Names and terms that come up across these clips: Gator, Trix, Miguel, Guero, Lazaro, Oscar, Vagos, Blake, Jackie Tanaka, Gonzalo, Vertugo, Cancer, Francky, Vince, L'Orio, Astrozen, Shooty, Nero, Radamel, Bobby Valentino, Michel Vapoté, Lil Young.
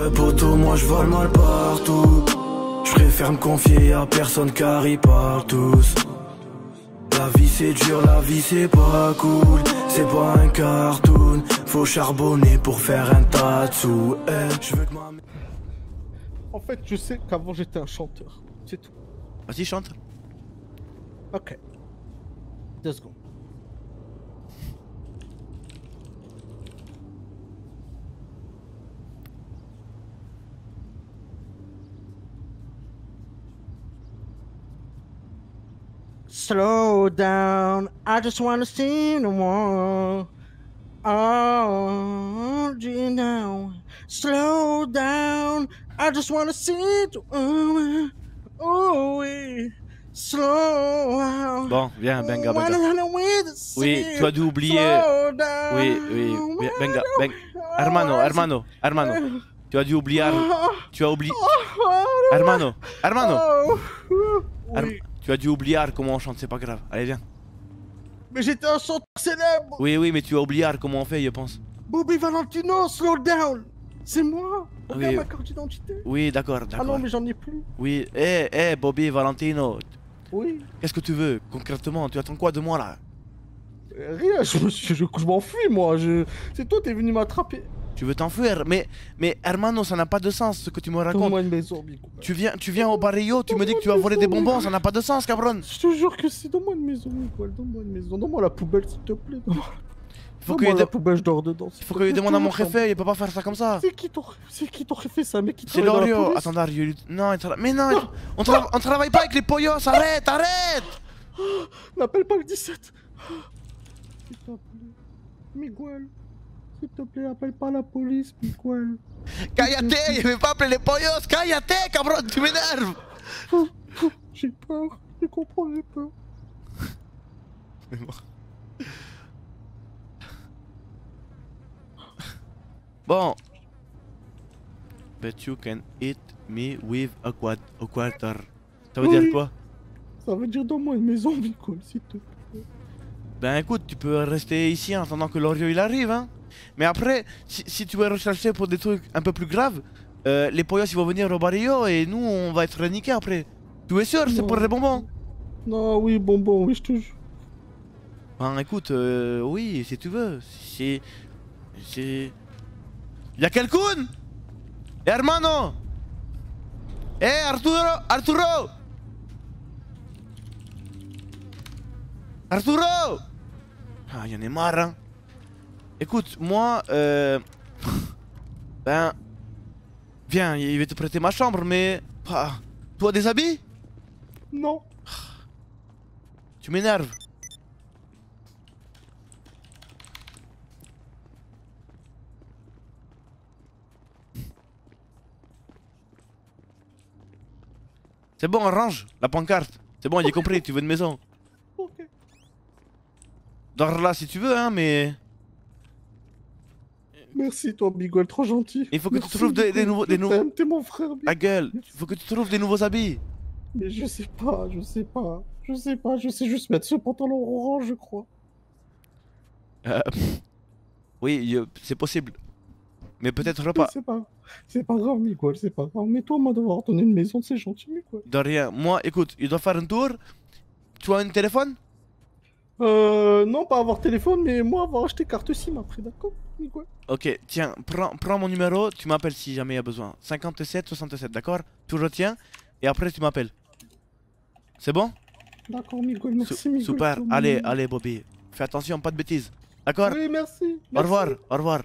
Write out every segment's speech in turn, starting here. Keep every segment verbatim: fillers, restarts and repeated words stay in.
Ouais poteau, moi je vois le mal partout. Je préfère me confier à personne car ils parlent tous. La vie c'est dur, la vie c'est pas cool. C'est pas un cartoon. Faut charbonner pour faire un tatou. Hey, je veux que ma... En fait je sais qu'avant j'étais un chanteur. C'est tout. Vas-y chante. Ok. Deux secondes. Slow down, I just wanna see no more. Oh, do you know? Slow down, I just wanna see no more. Oh oui. Slow. Bon, viens, benga, benga. Oui, tu as dû oublier. Oui, oui, benga, benga. Hermano, hermano, hermano. Tu as dû oublier. Tu as oublié. Hermano, hermano. Oui. Tu as dû oublier comment on chante, c'est pas grave. Allez, viens. Mais j'étais un chanteur célèbre. Oui, oui, mais tu as oublié comment on fait, je pense. Bobby Valentino, slow down. C'est moi. Regarde oui. Ma carte d'identité. Oui, d'accord, d'accord. Ah non, mais j'en ai plus. Oui, hé, hey, hé, hey, Bobby Valentino. Oui. Qu'est-ce que tu veux, concrètement? Tu attends quoi de moi, là? euh, Rien, je, je, je, je m'enfuis, moi. Je... C'est toi, t'es venu m'attraper. Tu veux t'enfuir, mais, mais Hermano, ça n'a pas de sens ce que tu me racontes. Tu viens, tu viens au barrio, tu me dis que tu as volé des bonbons, ça n'a pas de sens, cabron. Je te jure que c'est dans moi une maison, Miguel, dans moi une maison, dans moi la poubelle, s'il te plaît. Faut que la poubelle, je dors dedans. Il faut que je demande à mon préfet, il peut pas faire ça comme ça. C'est qui ton, c'est qui ton préfet, ça, mec qui travaille dans la police ? C'est L'Orio. Attends, L'Orio, non, mais non, on travaille pas avec les pollos, arrête, arrête. N'appelle pas le dix-sept. S'il te plaît, Miguel. S'il te plaît, appelle pas la police, Miguel. Cállate, je vais pas appeler les pollos. Cállate, cabron, tu m'énerves. J'ai peur, tu comprends, j'ai peur. Mais bon. Bon. But you can hit me with a, quad a quarter. Ça veut oui. dire quoi? Ça veut dire donne-moi une maison, Miguel, s'il te plaît. Ben écoute, tu peux rester ici en attendant que L'Orio il arrive, hein. Mais après, si, si tu es recherché pour des trucs un peu plus graves, euh, les pollos ils vont venir au barrio et nous on va être niqués après. Tu es sûr? C'est pour les bonbons? Non, oui, bonbons, oui, je te jure. Ben écoute, euh, oui, si tu veux. C'est. C'est. Y'a quelqu'un? Hermano! Eh, hey, Arturo! Arturo! Arturo! Ah, y'en ai marre, hein. Écoute, moi, euh... ben... Viens, il va te prêter ma chambre, mais... Ah, toi, des habits? Non. Tu m'énerves. C'est bon, on range la pancarte. C'est bon, j'ai compris, tu veux une maison. Ok. Dors là si tu veux, hein, mais... Merci toi, Miguel, trop gentil. Il faut que Merci, tu trouves des, des nouveaux... Des nouveaux... T'es mon frère, Miguel. La gueule, il faut que tu trouves des nouveaux habits. Mais je sais pas, je sais pas, je sais pas, je sais juste mettre ce pantalon orange, je crois. Euh... Oui, c'est possible. Mais peut-être pas. C'est pas, c'est pas grave, Miguel, c'est pas grave. Mais toi, on va devoir donner une maison, c'est gentil, Miguel. De rien, moi, écoute, il doit faire un tour. Tu as un téléphone? Euh... Non, pas avoir téléphone, mais moi avoir acheté carte SIM après, d'accord, Miguel? Ok, tiens, prends, prends mon numéro, tu m'appelles si jamais il y a besoin. cinquante-sept soixante-sept, d'accord? Tu retiens, et après tu m'appelles. C'est bon? D'accord, Miguel, merci, Miguel. Super, allez, allez, Bobby. Fais attention, pas de bêtises, d'accord? Oui, merci, merci. Au revoir, au revoir.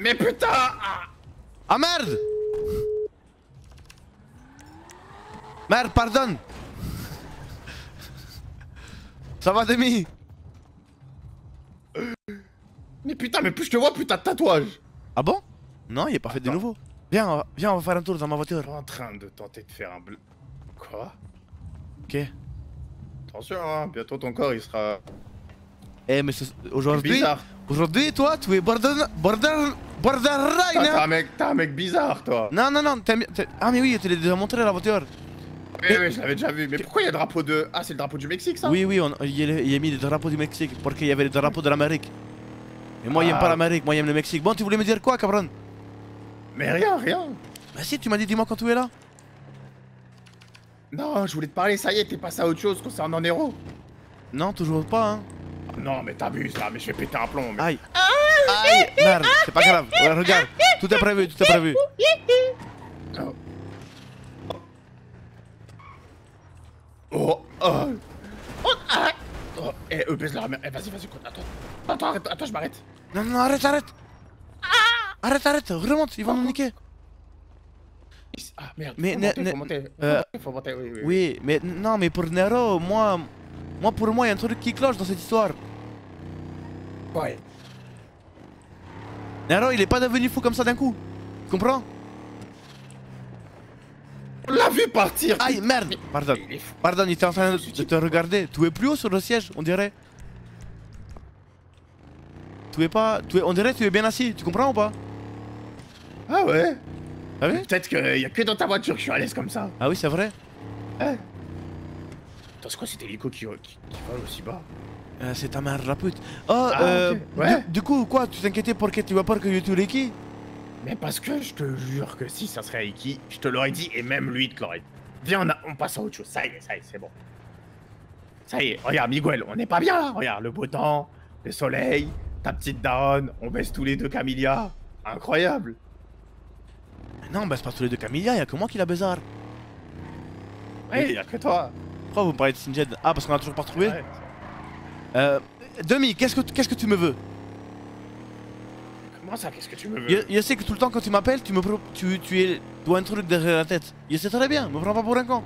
Mais putain! Ah merde! Merde, pardonne! Ça va, Demi? Mais putain, mais plus je te vois, plus t'as de tatouage! Ah bon? Non, il est pas fait de nouveau. Viens, on va, viens, on va faire un tour dans ma voiture. Je suis en train de tenter de faire un bleu. Quoi? Ok. Attention, hein, bientôt ton corps il sera. Eh, mais aujourd'hui. Aujourd'hui, toi, tu es border. border. borderline, hein! T'es un mec bizarre, toi! Non, non, non, t'as. Ah, mais oui, tu l'as déjà montré la voiture! Oui, oui, je l'avais déjà vu. Mais pourquoi il y a le drapeau de... Ah, c'est le drapeau du Mexique, ça? Oui, oui, il y a mis le drapeau du Mexique, parce qu'il y avait le drapeau de l'Amérique. Et moi, ah. j'aime pas l'Amérique, moi, j'aime le Mexique. Bon, tu voulais me dire quoi, cabron? Mais rien, rien. Bah si, tu m'as dit, dis-moi quand tu es là. Non, je voulais te parler, ça y est, t'es passé à autre chose concernant Nero. Non, toujours pas, hein. Non, mais t'abuses, là, mais je vais péter un plomb, mais... Aïe. Aïe, merde, c'est pas grave. Ouais, regarde, tout est prévu, tout est prévu. Oh. Oh, oh. Oh, arrête. Oh, eh, eux, baise leur mère. Eh, vas-y, vas-y, attends. Attends, arrête, attends, je m'arrête. Non, non, arrête, arrête. Arrête, arrête, remonte, ils vont nous niquer. Ah, merde, mais faut monter, faut monter, euh, faut monter, oui, oui. Oui, mais non, mais pour Nero, moi... Moi, pour moi, il y a un truc qui cloche dans cette histoire. Ouais. Nero, il est pas devenu fou comme ça d'un coup. Tu comprends? On l'a vu partir. Aïe, merde. Pardon. Pardon, il était en train de te regarder. Tu es plus haut sur le siège, on dirait. Tu es pas... Tu es... On dirait que tu es bien assis, tu comprends ou pas? Ah ouais. Ah oui? Peut-être qu'il y a que dans ta voiture que je suis à l'aise comme ça. Ah oui, c'est vrai. Ouais. Attends, c'est quoi cet hélico qui, qui, qui vole aussi bas? euh, C'est ta mère, la pute. Oh, ah, euh... Okay. Ouais. Du, du coup, quoi? Tu t'inquiétais pour que tu as peur que je tue Ricky? Mais parce que je te jure que si ça serait Ricky, je te l'aurais dit et même lui te l'aurait dit. Viens, on, a, on passe à autre chose. Ça y est, ça y est, c'est bon. Ça y est, regarde, Miguel, on n'est pas bien là. Regarde, le beau temps, le soleil, ta petite daronne, on baisse tous les deux Camilla. Incroyable. Non, on baisse pas tous les deux Camilla, y'a que moi qui la baisard. Ouais, y'a que toi. Pourquoi vous me parlez de Sinjed? Ah, parce qu'on a toujours pas retrouvé. Ouais. Euh... Demi, qu'est-ce que, qu'est-ce que tu me veux? Comment ça, qu'est-ce que tu me veux? Je, je sais que tout le temps quand tu m'appelles, tu me tu, tu es... Tu as un truc derrière la tête. Je sais très bien, me prends pas pour un con.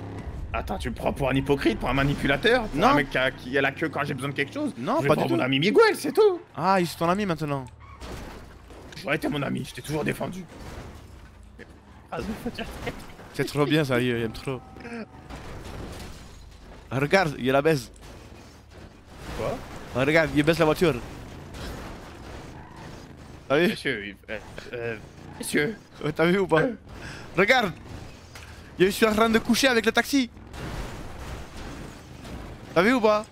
Attends, tu me prends pour un hypocrite, pour un manipulateur? Pour non. un mec qui a, qui a la queue quand j'ai besoin de quelque chose? Non, je pas du tout. Mon ami Miguel, c'est tout. Ah, il est ton ami maintenant. J'aurais été mon ami, je t'ai toujours défendu. C'est trop bien ça, j'aime trop. Ah, regarde, il la baisse. Quoi? Ah, regarde, il baisse la voiture. T'as vu? Monsieur, il... euh... Monsieur. T'as vu ou pas? euh... Regarde, je suis en train de coucher avec le taxi. T'as vu ou pas?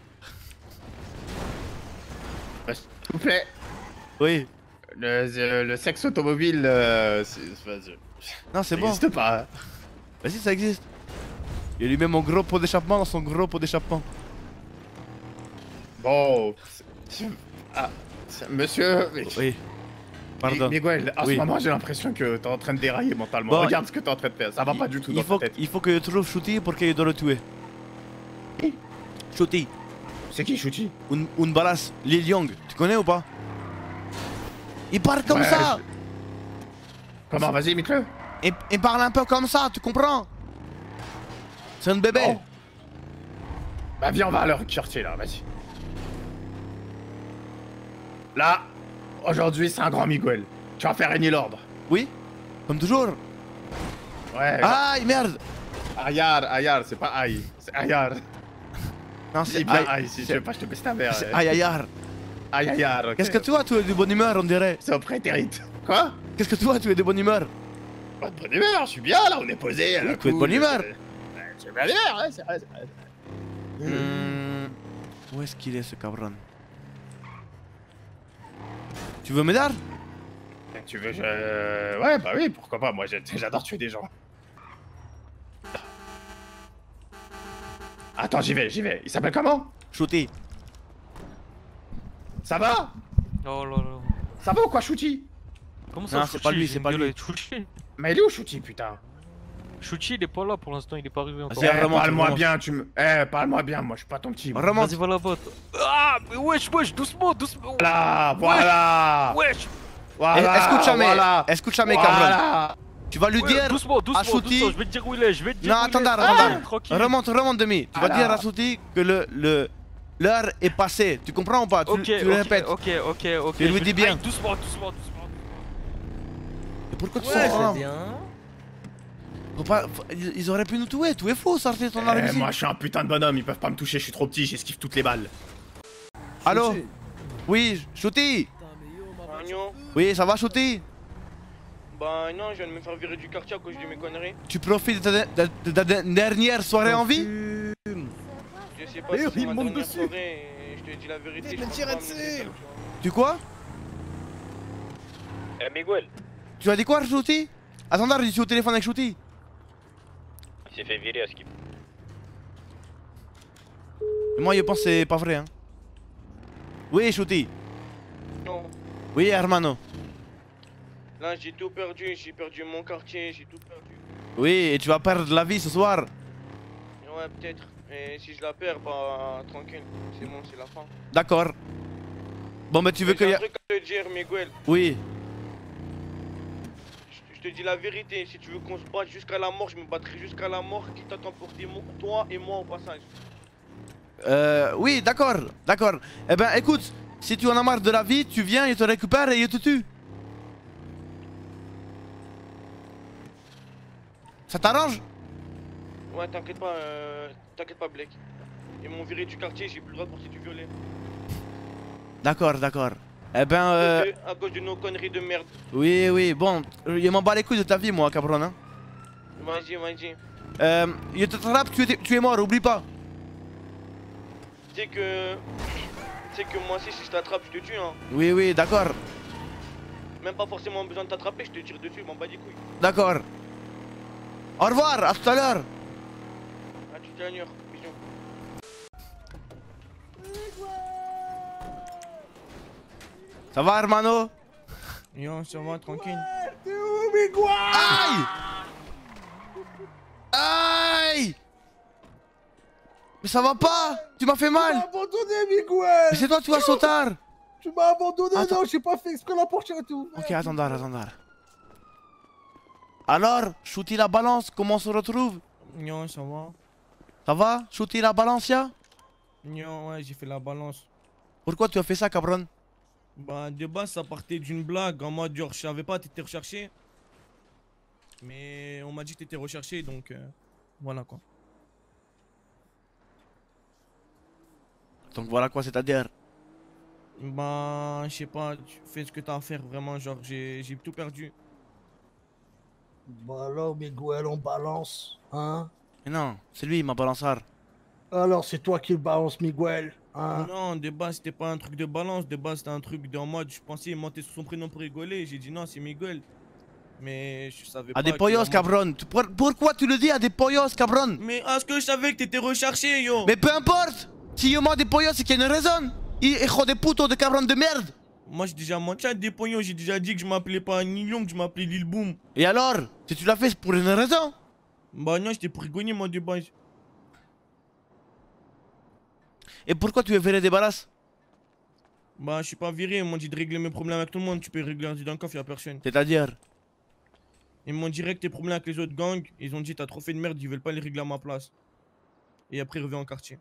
Bah, s'il vous plaît. Oui. Le, le, le sexe automobile, euh, non, c'est bon. Ça existe pas. Vas-y, ça existe. Il lui met mon gros pot d'échappement dans son gros pot d'échappement. Bon. Ah, monsieur. Oui. Pardon. Miguel, en oui. ce moment, j'ai l'impression que t'es en train de dérailler mentalement. Bon, regarde il... ce que t'es en train de faire. Ça va il... pas du tout dans ta tête. Il faut que je trouve Shooty pour qu'il doit le tuer. Qui? Shooty. C'est qui Shooty? Une, une balasse, Lil Young. Tu connais ou pas? Il parle comme ouais, ça je... Comment? Vas-y, imite-le. Il, il parle un peu comme ça, tu comprends? C'est un bébé. Oh. Bah viens, on va à leur quartier, là, vas-y. Là, aujourd'hui, c'est un grand Miguel. Tu vas faire régner l'ordre. Oui? Comme toujours. Ouais. Aïe, merde. Ayar, Ayar, c'est pas Aïe, c'est Ayar. Non, c'est pas Aïe, si tu veux pas, je te baisse ta mère. C'est Aïe, Ayar. Aïe, aïe, aïe. Qu'est-ce que tu vois? Tu es de bonne humeur, on dirait. C'est un prétérite. Quoi? Qu'est-ce que tu vois? Tu es de bonne humeur. Pas de bonne humeur, je suis bien là, on est posé. Oui, tu es de bonne humeur. C'est bien l'air, ouais, c'est vrai, c'est vrai. Mmh. Où est-ce qu'il est ce cabron? Tu veux m'aider? Tu veux, je. Ouais, bah oui, pourquoi pas, moi j'adore tuer des gens. Attends, j'y vais, j'y vais. Il s'appelle comment? Shooty. Ça va? Oh là là. Ça va ou quoi, Shooty? Comment ça? Non, c'est pas lui, c'est pas lui. Mais il est où, Shooty, putain? Shooty, il est pas là pour l'instant, il est pas arrivé encore. Eh, parle-moi bien, tu me. Eh, parle-moi bien, moi je suis pas ton petit. Vas-y, va la botte. Ah, mais wesh, wesh, doucement, doucement. Voilà, voilà. Wesh. Voilà. Escoute jamais, escoute jamais, cabrón. Tu vas lui dire. Doucement, doucement, doucement. Je vais te dire où il est, je vais te dire. Non, attends, attends. Remonte, remonte demi. Tu vas dire à Shooty que le. le... L'heure est passée, tu comprends ou pas? Tu, okay, tu le okay, répètes. Ok, ok, ok. Tu lui dis bien. Doucement, doucement, doucement. Et pourquoi tu ouais, sors bien. Faut pas, faut, ils auraient pu nous tuer, tout est faux, sortez ton arme. Eh, moi je suis un putain de bonhomme, ils peuvent pas me toucher, je suis trop petit, j'esquive toutes les balles. Allô? Oui, Shooty. Oui, ça va Shooty? Bah non, je viens de me faire virer du quartier à cause de mes conneries. Tu profites de ta, de, de, de, de dernière soirée en vie? Je sais pas, c'est ma dernière soirée et je te dis la vérité. Je comprends, mais c'est ça, tu quoi? Eh Miguel. Tu as dit quoi, Shooty? Attends, je suis au téléphone avec Shooty. Il s'est fait virer à Skip. Moi je pense que c'est pas vrai hein. Oui Shooty. Non. Oui hermano. Là j'ai tout perdu, j'ai perdu mon quartier, j'ai tout perdu. Oui et tu vas perdre la vie ce soir. Ouais peut-être, et si je la perds bah tranquille, c'est bon c'est la fin. D'accord. Bon bah tu veux que... J'ai un truc à te dire Miguel. Oui. Je te dis la vérité, si tu veux qu'on se batte jusqu'à la mort, je me battrai jusqu'à la mort, quitte à t'emporter toi et moi au passage. Euh, oui, d'accord, d'accord. Eh ben, écoute, si tu en as marre de la vie, tu viens, il te récupère et il te tue. Ça t'arrange? Ouais, t'inquiète pas, euh, t'inquiète pas, Blake. Ils m'ont viré du quartier, j'ai plus le droit de porter du violet. D'accord, d'accord. Eh ben, euh... à cause de nos conneries de merde. Oui, oui, bon, je m'en bats les couilles de ta vie, moi, cabron, hein. Vas-y, vas-y. Euh, je te trappe, tu es, tu es mort, oublie pas. Tu sais que... Tu sais que moi aussi, si je t'attrape, je te tue, hein. Oui, oui, d'accord. Même pas forcément besoin de t'attraper, je te tire dessus, je m'en bats les couilles. D'accord. Au revoir, à tout à l'heure. À tout à l'heure, bisous. Ça va, hermano? Yo, ça va, tranquille. T'es où, Miguel? Aïe! Aïe! Mais ça va pas! Tu m'as fait mal! Tu m'as abandonné, Miguel! Mais c'est toi, tu vas sauter! Tu m'as abandonné, Attends. non, j'ai pas fait exprès la porte, et tout. Ok, attendez, attendez. Alors, Shooty la balance, comment on se retrouve? Yo, ça va. Ça va? Shooty la balance, ya? Yo, ouais, j'ai fait la balance. Pourquoi tu as fait ça, cabron? Bah de base ça partait d'une blague en mode genre je savais pas t'étais recherché. Mais on m'a dit que t'étais recherché donc euh, voilà quoi. Donc voilà quoi, c'est à dire? Bah je sais pas, tu fais ce que t'as à faire vraiment, genre j'ai tout perdu. Bah alors Miguel on balance hein? Mais non, c'est lui ma balançard. Alors c'est toi qui le balance Miguel. Ah. Non, de base c'était pas un truc de balance, de base c'était un truc d'en mode je pensais il montait sous son prénom pour rigoler, j'ai dit non c'est Miguel. Mais je savais pas. A des poyos cabron, pourquoi tu le dis à des poyos cabron? Mais est-ce que je savais que t'étais recherché yo? Mais peu importe, si yo mens des poyos c'est qu'il y a une raison. Hijo de puto de cabron de merde. Moi j'ai déjà menti à des poyos, j'ai déjà dit que je m'appelais pas Nilion, que je m'appelais Lil Boom. Et alors? Si tu l'as fait c'est pour une raison? Bah non j'étais pour rigoler moi de base. Et pourquoi tu es viré des balas? Bah je suis pas viré, ils m'ont dit de régler mes problèmes avec tout le monde, tu peux régler un dans le coffre, y'a personne. C'est-à-dire? Ils m'ont dit que tes problèmes avec les autres gangs, ils ont dit t'as trop fait de merde, ils veulent pas les régler à ma place. Et après ils reviennent en quartier.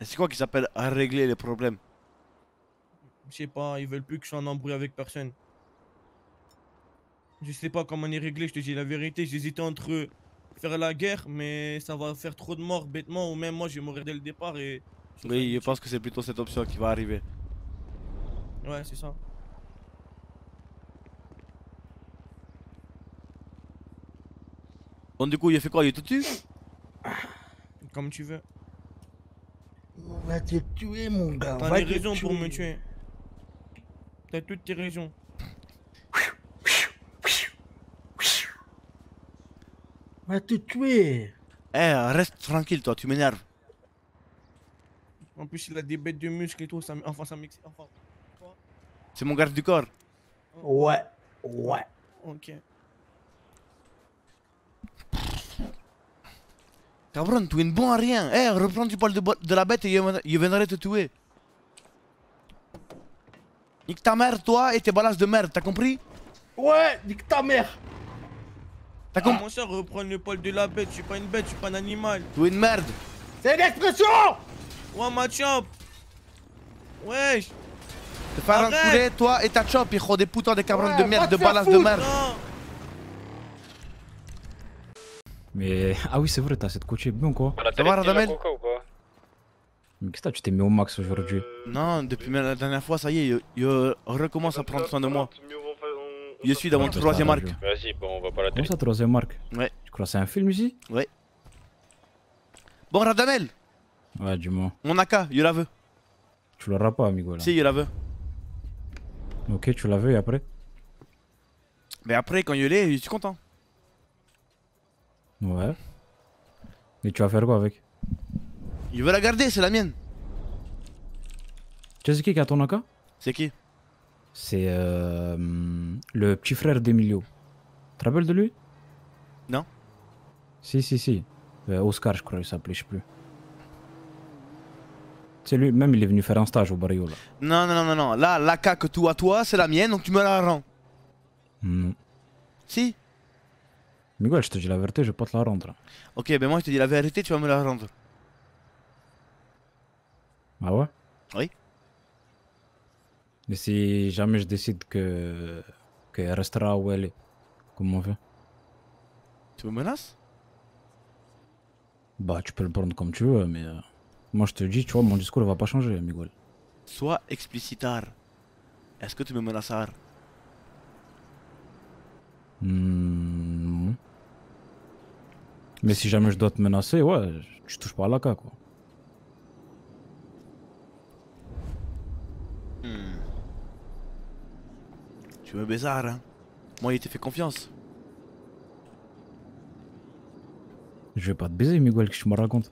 Et c'est quoi qui s'appelle à régler les problèmes? Je sais pas, ils veulent plus que je sois en embrouille avec personne. Je sais pas comment les régler, je te dis la vérité, j'hésitais entre eux. Faire la guerre, mais ça va faire trop de morts bêtement, ou même moi je vais mourir dès le départ et... Oui, je pense que c'est plutôt cette option qui va arriver. Ouais, c'est ça. Bon du coup, il a fait quoi? Il te tue? Comme tu veux. On va te tuer mon gars. T'as des raisons pour me tuer. T'as toutes tes raisons. On va te tuer! Eh, hey, reste tranquille toi, tu m'énerves. En plus il a des bêtes de muscles et tout, ça, enfin ça mixe. Enfin, c'est mon garde du corps. Ouais, ouais. Ok. Cabron, tu es une bonne à rien. Eh, hey, reprends du poil de, de la bête et il viendrait te tuer. Nique ta mère toi et tes balances de merde, t'as compris? Ouais, nique ta mère! T'as commencé à reprendre le poil de la bête, je suis pas une bête, je suis pas un animal. Tu es une merde. C'est l'expression. Ouais ma chop. Wesh. Te faire enculer toi et ta chop, hijo de putain de cabron ouais, de merde, de balance de merde. Mais... Ah oui c'est vrai, t'as cette coachée bien quoi. Ça va Radamel? Mais qu'est-ce que tu t'es mis au max aujourd'hui? euh... Non, depuis la dernière fois ça y est, je recommence à prendre soin de moi. Je suis dans mon troisième arc. Vas-y, bon, on va pas la télé. Comment ça, troisième arc? Ouais. Tu crois que c'est un film ici? Ouais. Bon, Radamel. Ouais, du moins. Mon A K, je la veux. Tu l'auras pas, amigo là. Si, je la veux. Ok, tu la veux et après? Mais après, quand je l'ai, je suis content. Ouais. Et tu vas faire quoi avec? Je veux la garder, c'est la mienne. Tu sais qui qui a ton A K? C'est qui? C'est euh, le petit frère d'Emilio. Tu te rappelles de lui? Non. Si, si, si. Euh, Oscar, je crois, il s'appelait, je sais plus. C'est lui, même il est venu faire un stage au barrio là. Non, non, non, non. Là, l'A K que tu as, toi, c'est la mienne, donc tu me la rends. Non. Si. Miguel, je te dis la vérité, je vais pas te la rendre. Ok, ben moi je te dis la vérité, tu vas me la rendre. Ah ouais? Oui. Mais si jamais je décide que qu'elle restera où elle est, comment on fait? Tu me menaces? Bah tu peux le prendre comme tu veux, mais euh, moi je te dis, tu vois, mon discours il va pas changer, Miguel. Sois explicitar. Est-ce que tu me menaces? Mmh. Mais si jamais je dois te menacer, ouais, tu touches pas à la K, quoi. Mmh. Tu veux bizarre, hein? Moi, il t'a fait confiance. Je vais pas te baiser, Miguel, que tu me racontes.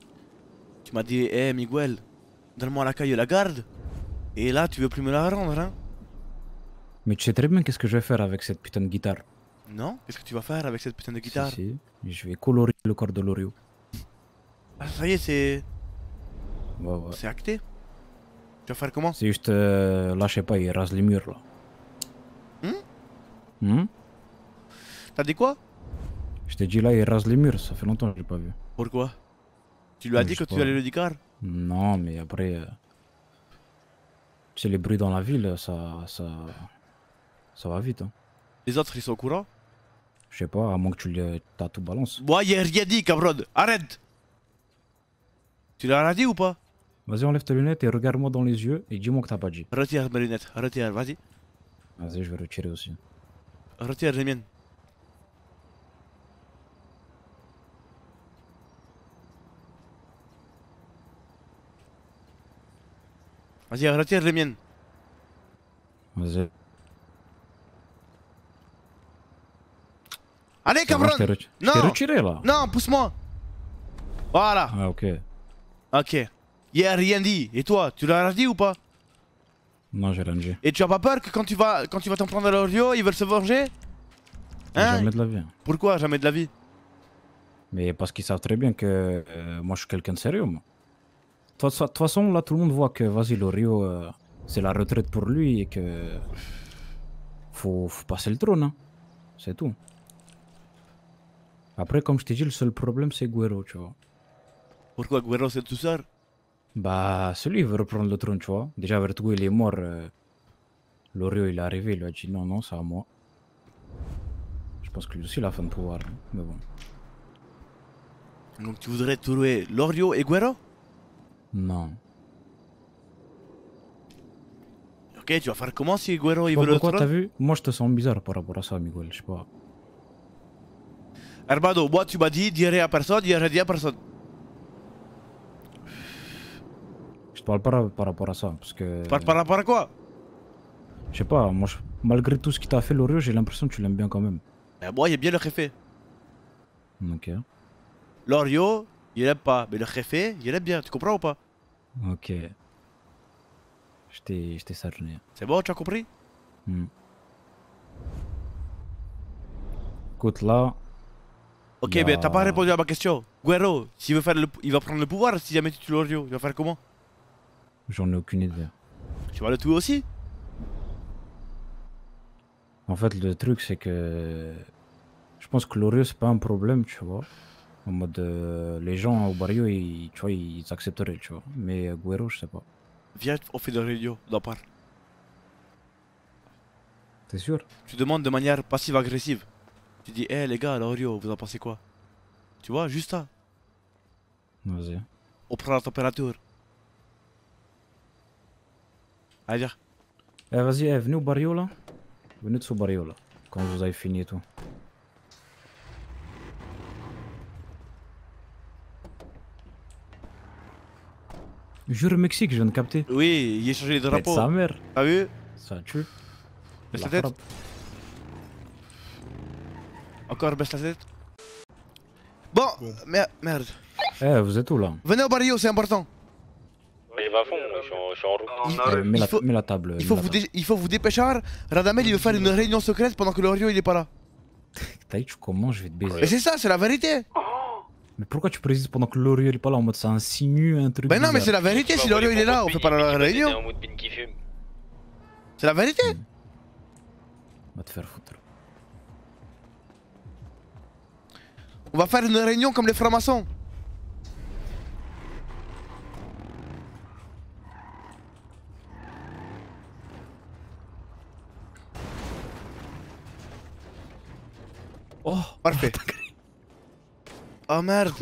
Tu m'as dit, hé, hey, Miguel, donne-moi la K, je la garde. Et là, tu veux plus me la rendre, hein? Mais tu sais très bien qu'est-ce que je vais faire avec cette putain de guitare. Non? Qu'est-ce que tu vas faire avec cette putain de guitare? Si, si. Je vais colorer le corps de L'Orio. Ah, ça y est, c'est... Ouais, ouais. C'est acté. Tu vas faire comment? C'est juste... Euh, là, je sais pas, il rase les murs, là. Hum? Hum? T'as dit quoi? Je t'ai dit, là, il rase les murs, ça fait longtemps que je l'ai pas vu. Pourquoi? Tu lui as dit que tu allais le dicar? Non, mais après... Euh... Tu sais, les bruits dans la ville, ça... Ça, ça va vite, hein. Les autres, ils sont au courant? Je sais pas, à moins que tu le t'as tout balance. Moi, ouais, y'a rien dit, cabron. Arrête. Tu l'as rien dit ou pas? Vas-y, enlève tes lunettes et regarde-moi dans les yeux et dis-moi que t'as pas dit. Retire mes lunettes, retire, vas-y. Vas-y, je vais retirer aussi. Retire les miennes. Vas-y, retire les miennes. Vas-y. Allez, cabron! Non! Je t'ai retiré là! Non, pousse-moi! Voilà! Ah, ok. Ok. Y'a rien dit. Et toi, tu l'as dit ou pas? Non, j'ai rien dit. Et tu as pas peur que quand tu vas quand tu vas t'en prendre à l'Orio, ils veulent se venger? Hein? Jamais de la vie. Pourquoi jamais de la vie? Mais parce qu'ils savent très bien que euh, moi je suis quelqu'un de sérieux, moi. De toute façon, là tout le monde voit que vas-y, l'Orio, euh, c'est la retraite pour lui et que. Faut, faut passer le trône, hein. C'est tout. Après, comme je t'ai dit, le seul problème c'est Guero, tu vois. Pourquoi Guero c'est tout ça? Bah, celui il veut reprendre le trône, tu vois. Déjà, Vertugo il est mort. Euh... L'Orio il est arrivé, il lui a dit non, non, c'est à moi. Je pense que lui aussi il a faim de pouvoir, hein. Mais bon. Donc tu voudrais trouver L'Orio et Guero? Non. Ok, tu vas faire comment si Guero il bah, veut le trône? Pourquoi t'as vu? Moi je te sens bizarre par rapport à ça, Miguel, je sais pas. Arbado, moi tu m'as dit, dis rien à personne, dis rien à personne. Je te parle pas par rapport à ça, parce que... Tu parles par rapport à quoi? Je sais pas, moi, je... malgré tout ce qui t'a fait, L'Orio, j'ai l'impression que tu l'aimes bien quand même. Ben moi, il aime bien le chef. Ok. L'Orio, il aime pas, mais le chef, il l'aime bien, tu comprends ou pas? Ok. Je t'ai cerné. C'est bon, tu as compris? Hmm. Écoute, là... Ok, mais t'as pas répondu à ma question. Guero, s'il veut faire le... il va prendre le pouvoir si jamais tu tues L'Orio, il va faire comment? J'en ai aucune idée. Tu vas le tuer aussi? En fait, le truc c'est que... Je pense que L'Orio c'est pas un problème, tu vois. En mode... Euh, les gens au barrio, ils, tu vois, ils accepteraient, tu vois. Mais euh, Guero, je sais pas. Viens, on fait de radio, d'en part. T'es sûr? Tu demandes de manière passive-agressive. Tu dis, hé hey, les gars, L'Orio, vous en pensez quoi? Tu vois, juste ça. Vas-y. On prend la température. Allez, viens. Eh, vas-y, eh, venez au barrio là. Venez de ce barrio là. quand vous avez fini et tout. Jure Mexique, je viens de capter. Oui, il a changé les drapeaux. Sa mère. T'as vu? Ça tue. Baisse la, la tête. Frappe. Encore baisse la tête. Bon, bon. Mer merde. Eh, vous êtes où là? Venez au barrio, c'est important. Il va à fond, je suis en route. Mets la, faut, mets la table. Il faut, la vous table. il faut vous dépêcher. Radamel, il veut faire une réunion secrète pendant que L'Orio il est pas là. T'as dit, tu commences, je vais te baiser. Mais c'est ça, c'est la vérité. Mais pourquoi tu précises pendant que L'Orio il est pas là en mode ça insinue un truc? Mais non, bizarre. Mais c'est la vérité, si L'Orio il est là, on fait pas la réunion. C'est la vérité. Mmh. On va te faire foutre. On va faire une réunion comme les francs-maçons. Oh, parfait. Oh merde.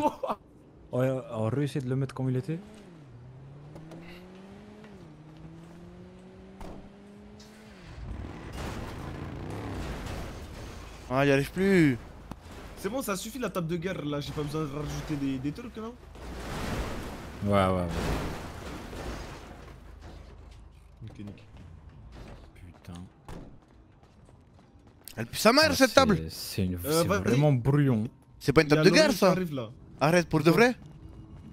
Ouais, on réussit de le mettre comme il était. Ah, j'y arrive plus. C'est bon, ça suffit la table de guerre là, j'ai pas besoin de rajouter des, des trucs là. Ouais, ouais, ouais. Nickel, nickel. Putain. Elle pue sa mère ah, cette table. C'est euh, bah, vraiment brouillon. C'est pas une table de guerre ça. Arrête pour de vrai.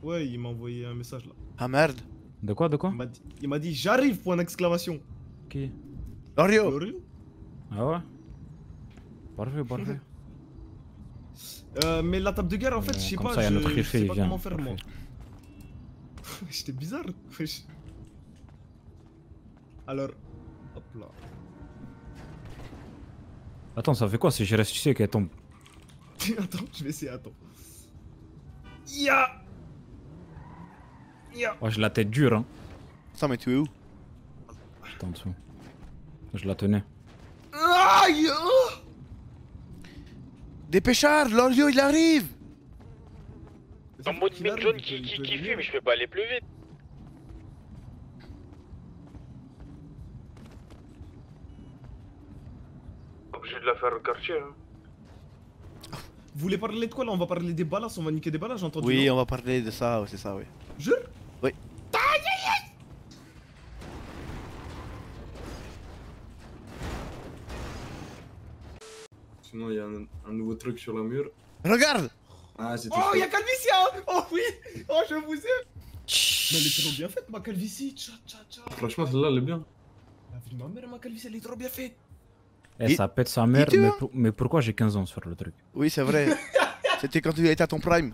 Ouais, il m'a envoyé un message là. Ah merde. De quoi, de quoi? Il m'a dit, dit j'arrive pour une exclamation. Qui? L'Orio. L'Orio. Ah ouais. Parfait, parfait. Euh, mais la table de guerre en fait, euh, je sais pas, ça, je, je sais pas comment faire moi. J'étais bizarre. Alors, hop là. Attends, ça fait quoi si je reste ici et qu'elle tombe? Attends, je vais essayer, attends. Ya yeah. Oh, je la tête dure, hein. Ça, mais tu es où? J'étais en dessous. Je la tenais. Aïe oh. Dépêchard, L'Orio il arrive! Un mot de mid jaune qui, qui, qui fume, je peux pas aller plus vite. Obligé de la faire au quartier. Hein. Vous voulez parler de quoi là? On va parler des balas, on va niquer des balas, j'ai entendu. Oui, on va parler de ça, c'est ça, oui. Jure? Oui. Sinon, il y a un, un nouveau truc sur la mur. Regarde! Ah, c'est oh, il y a calvitie, hein! Oh oui! Oh, je vous aime! Mais elle est trop bien faite, ma calvitie! Tcha, tcha, tcha. Franchement, celle-là, elle est bien. La vie de ma mère, ma calvitie, elle est trop bien faite! Eh, et ça pète sa mère, mais, pour, mais pourquoi j'ai quinze ans sur le truc? Oui, c'est vrai. C'était quand tu étais à ton prime.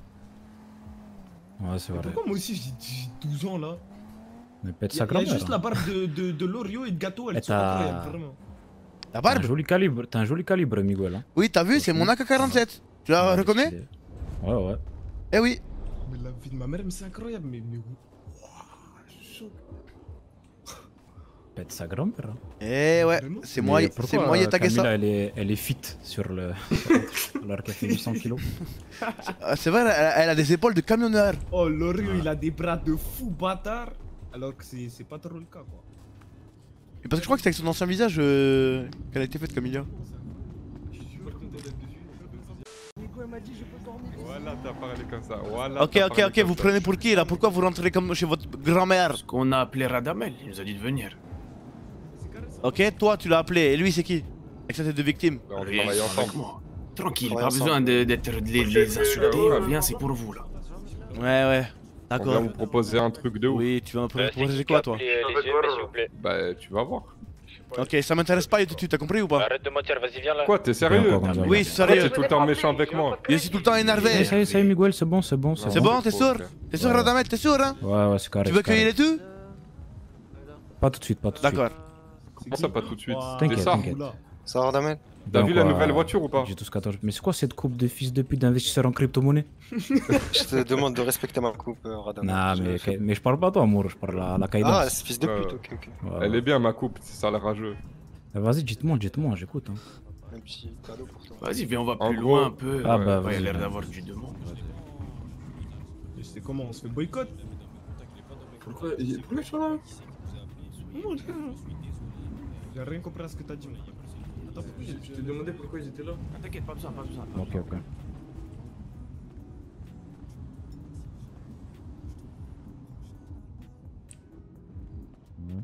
Ouais, c'est vrai. Pourquoi moi aussi, j'ai douze ans, là? Mais pète sa grand-mère. Il y a juste la barbe de, de, de L'Orio et de Gato, elle est incroyable, vraiment. La barbe. T'as un joli calibre, t'as un joli calibre, Miguel. Hein. Oui, t'as vu, c'est mon A K quarante-sept. Tu la ouais, reconnais? Ouais, ouais. Eh oui. Mais la vie de ma mère, c'est incroyable, mais mais wow, chaud. Pète sa grand-mère. Hein. Eh ouais, c'est moi, c'est moi, il t'a ça. Elle est, elle est fit sur le, alors qu'elle fait huit cents kilos. C'est vrai, elle, elle a des épaules de camionneur. Oh L'Orio, ah. Il a des bras de fou bâtard, alors que c'est pas trop le cas quoi. Et parce que je crois que c'est avec son ancien visage euh, qu'elle a été faite comme il y a. Voilà, t'as parlé comme ça. Voilà, ok, ok, ok, vous prenez pour qui là? Pourquoi vous rentrez comme chez votre grand-mère? Parce qu'on a appelé Radamel, il nous a dit de venir. Ok, toi tu l'as appelé, et lui c'est qui? Avec sa tête de victime. On travaille ensemble. Tranquille, pas besoin d'être les insultés, viens, c'est pour vous là. Ouais, ouais. D'accord. On va vous proposer un truc de ouf. Oui, tu vas me proposer quoi toi? Bah, tu vas voir. Ok, ça m'intéresse pas, tu t'as compris ou pas? Arrête de mentir, vas-y, viens là. Quoi, t'es sérieux? Oui, sérieux. T'es tout le temps méchant avec moi. Je suis tout le temps énervé. Ça y est, ça y est, Miguel, c'est bon, c'est bon. C'est bon, t'es sûr? T'es sûr, Radamel, t'es sûr, hein? Ouais, ouais, c'est carré. Tu veux cueillir les deux? Pas tout de suite, pas tout de suite. D'accord. Comment ça, pas tout de suite? T'inquiète, t'inquiète. Ça, Radamel? T'as vu la nouvelle voiture ou pas? J'ai tous quatorze. Mais c'est quoi cette coupe de fils de pute d'investisseurs en crypto-monnaie? Je te demande de respecter ma coupe, Radamel. Nah, mais, mais je parle pas à toi, amour, je parle à la Kaïda. Ah, c'est fils de pute, ok, ok. Voilà. Elle est bien ma coupe, c'est ça la rageux. Vas-y, dites-moi, dites-moi, j'écoute. Hein. Un petit cadeau pour toi. Vas-y, viens, on va plus loin un peu. Ah bah, ouais, il a l'air d'avoir du demande. Mais c'est comment? On se fait boycott? Pourquoi? Pourquoi je suis là? J'ai rien compris à ce que t'as dit. Attends, je t'ai demandé pourquoi ils étaient là. Ah, t'inquiète, pas besoin, pas besoin. Pas besoin. Ok, ok.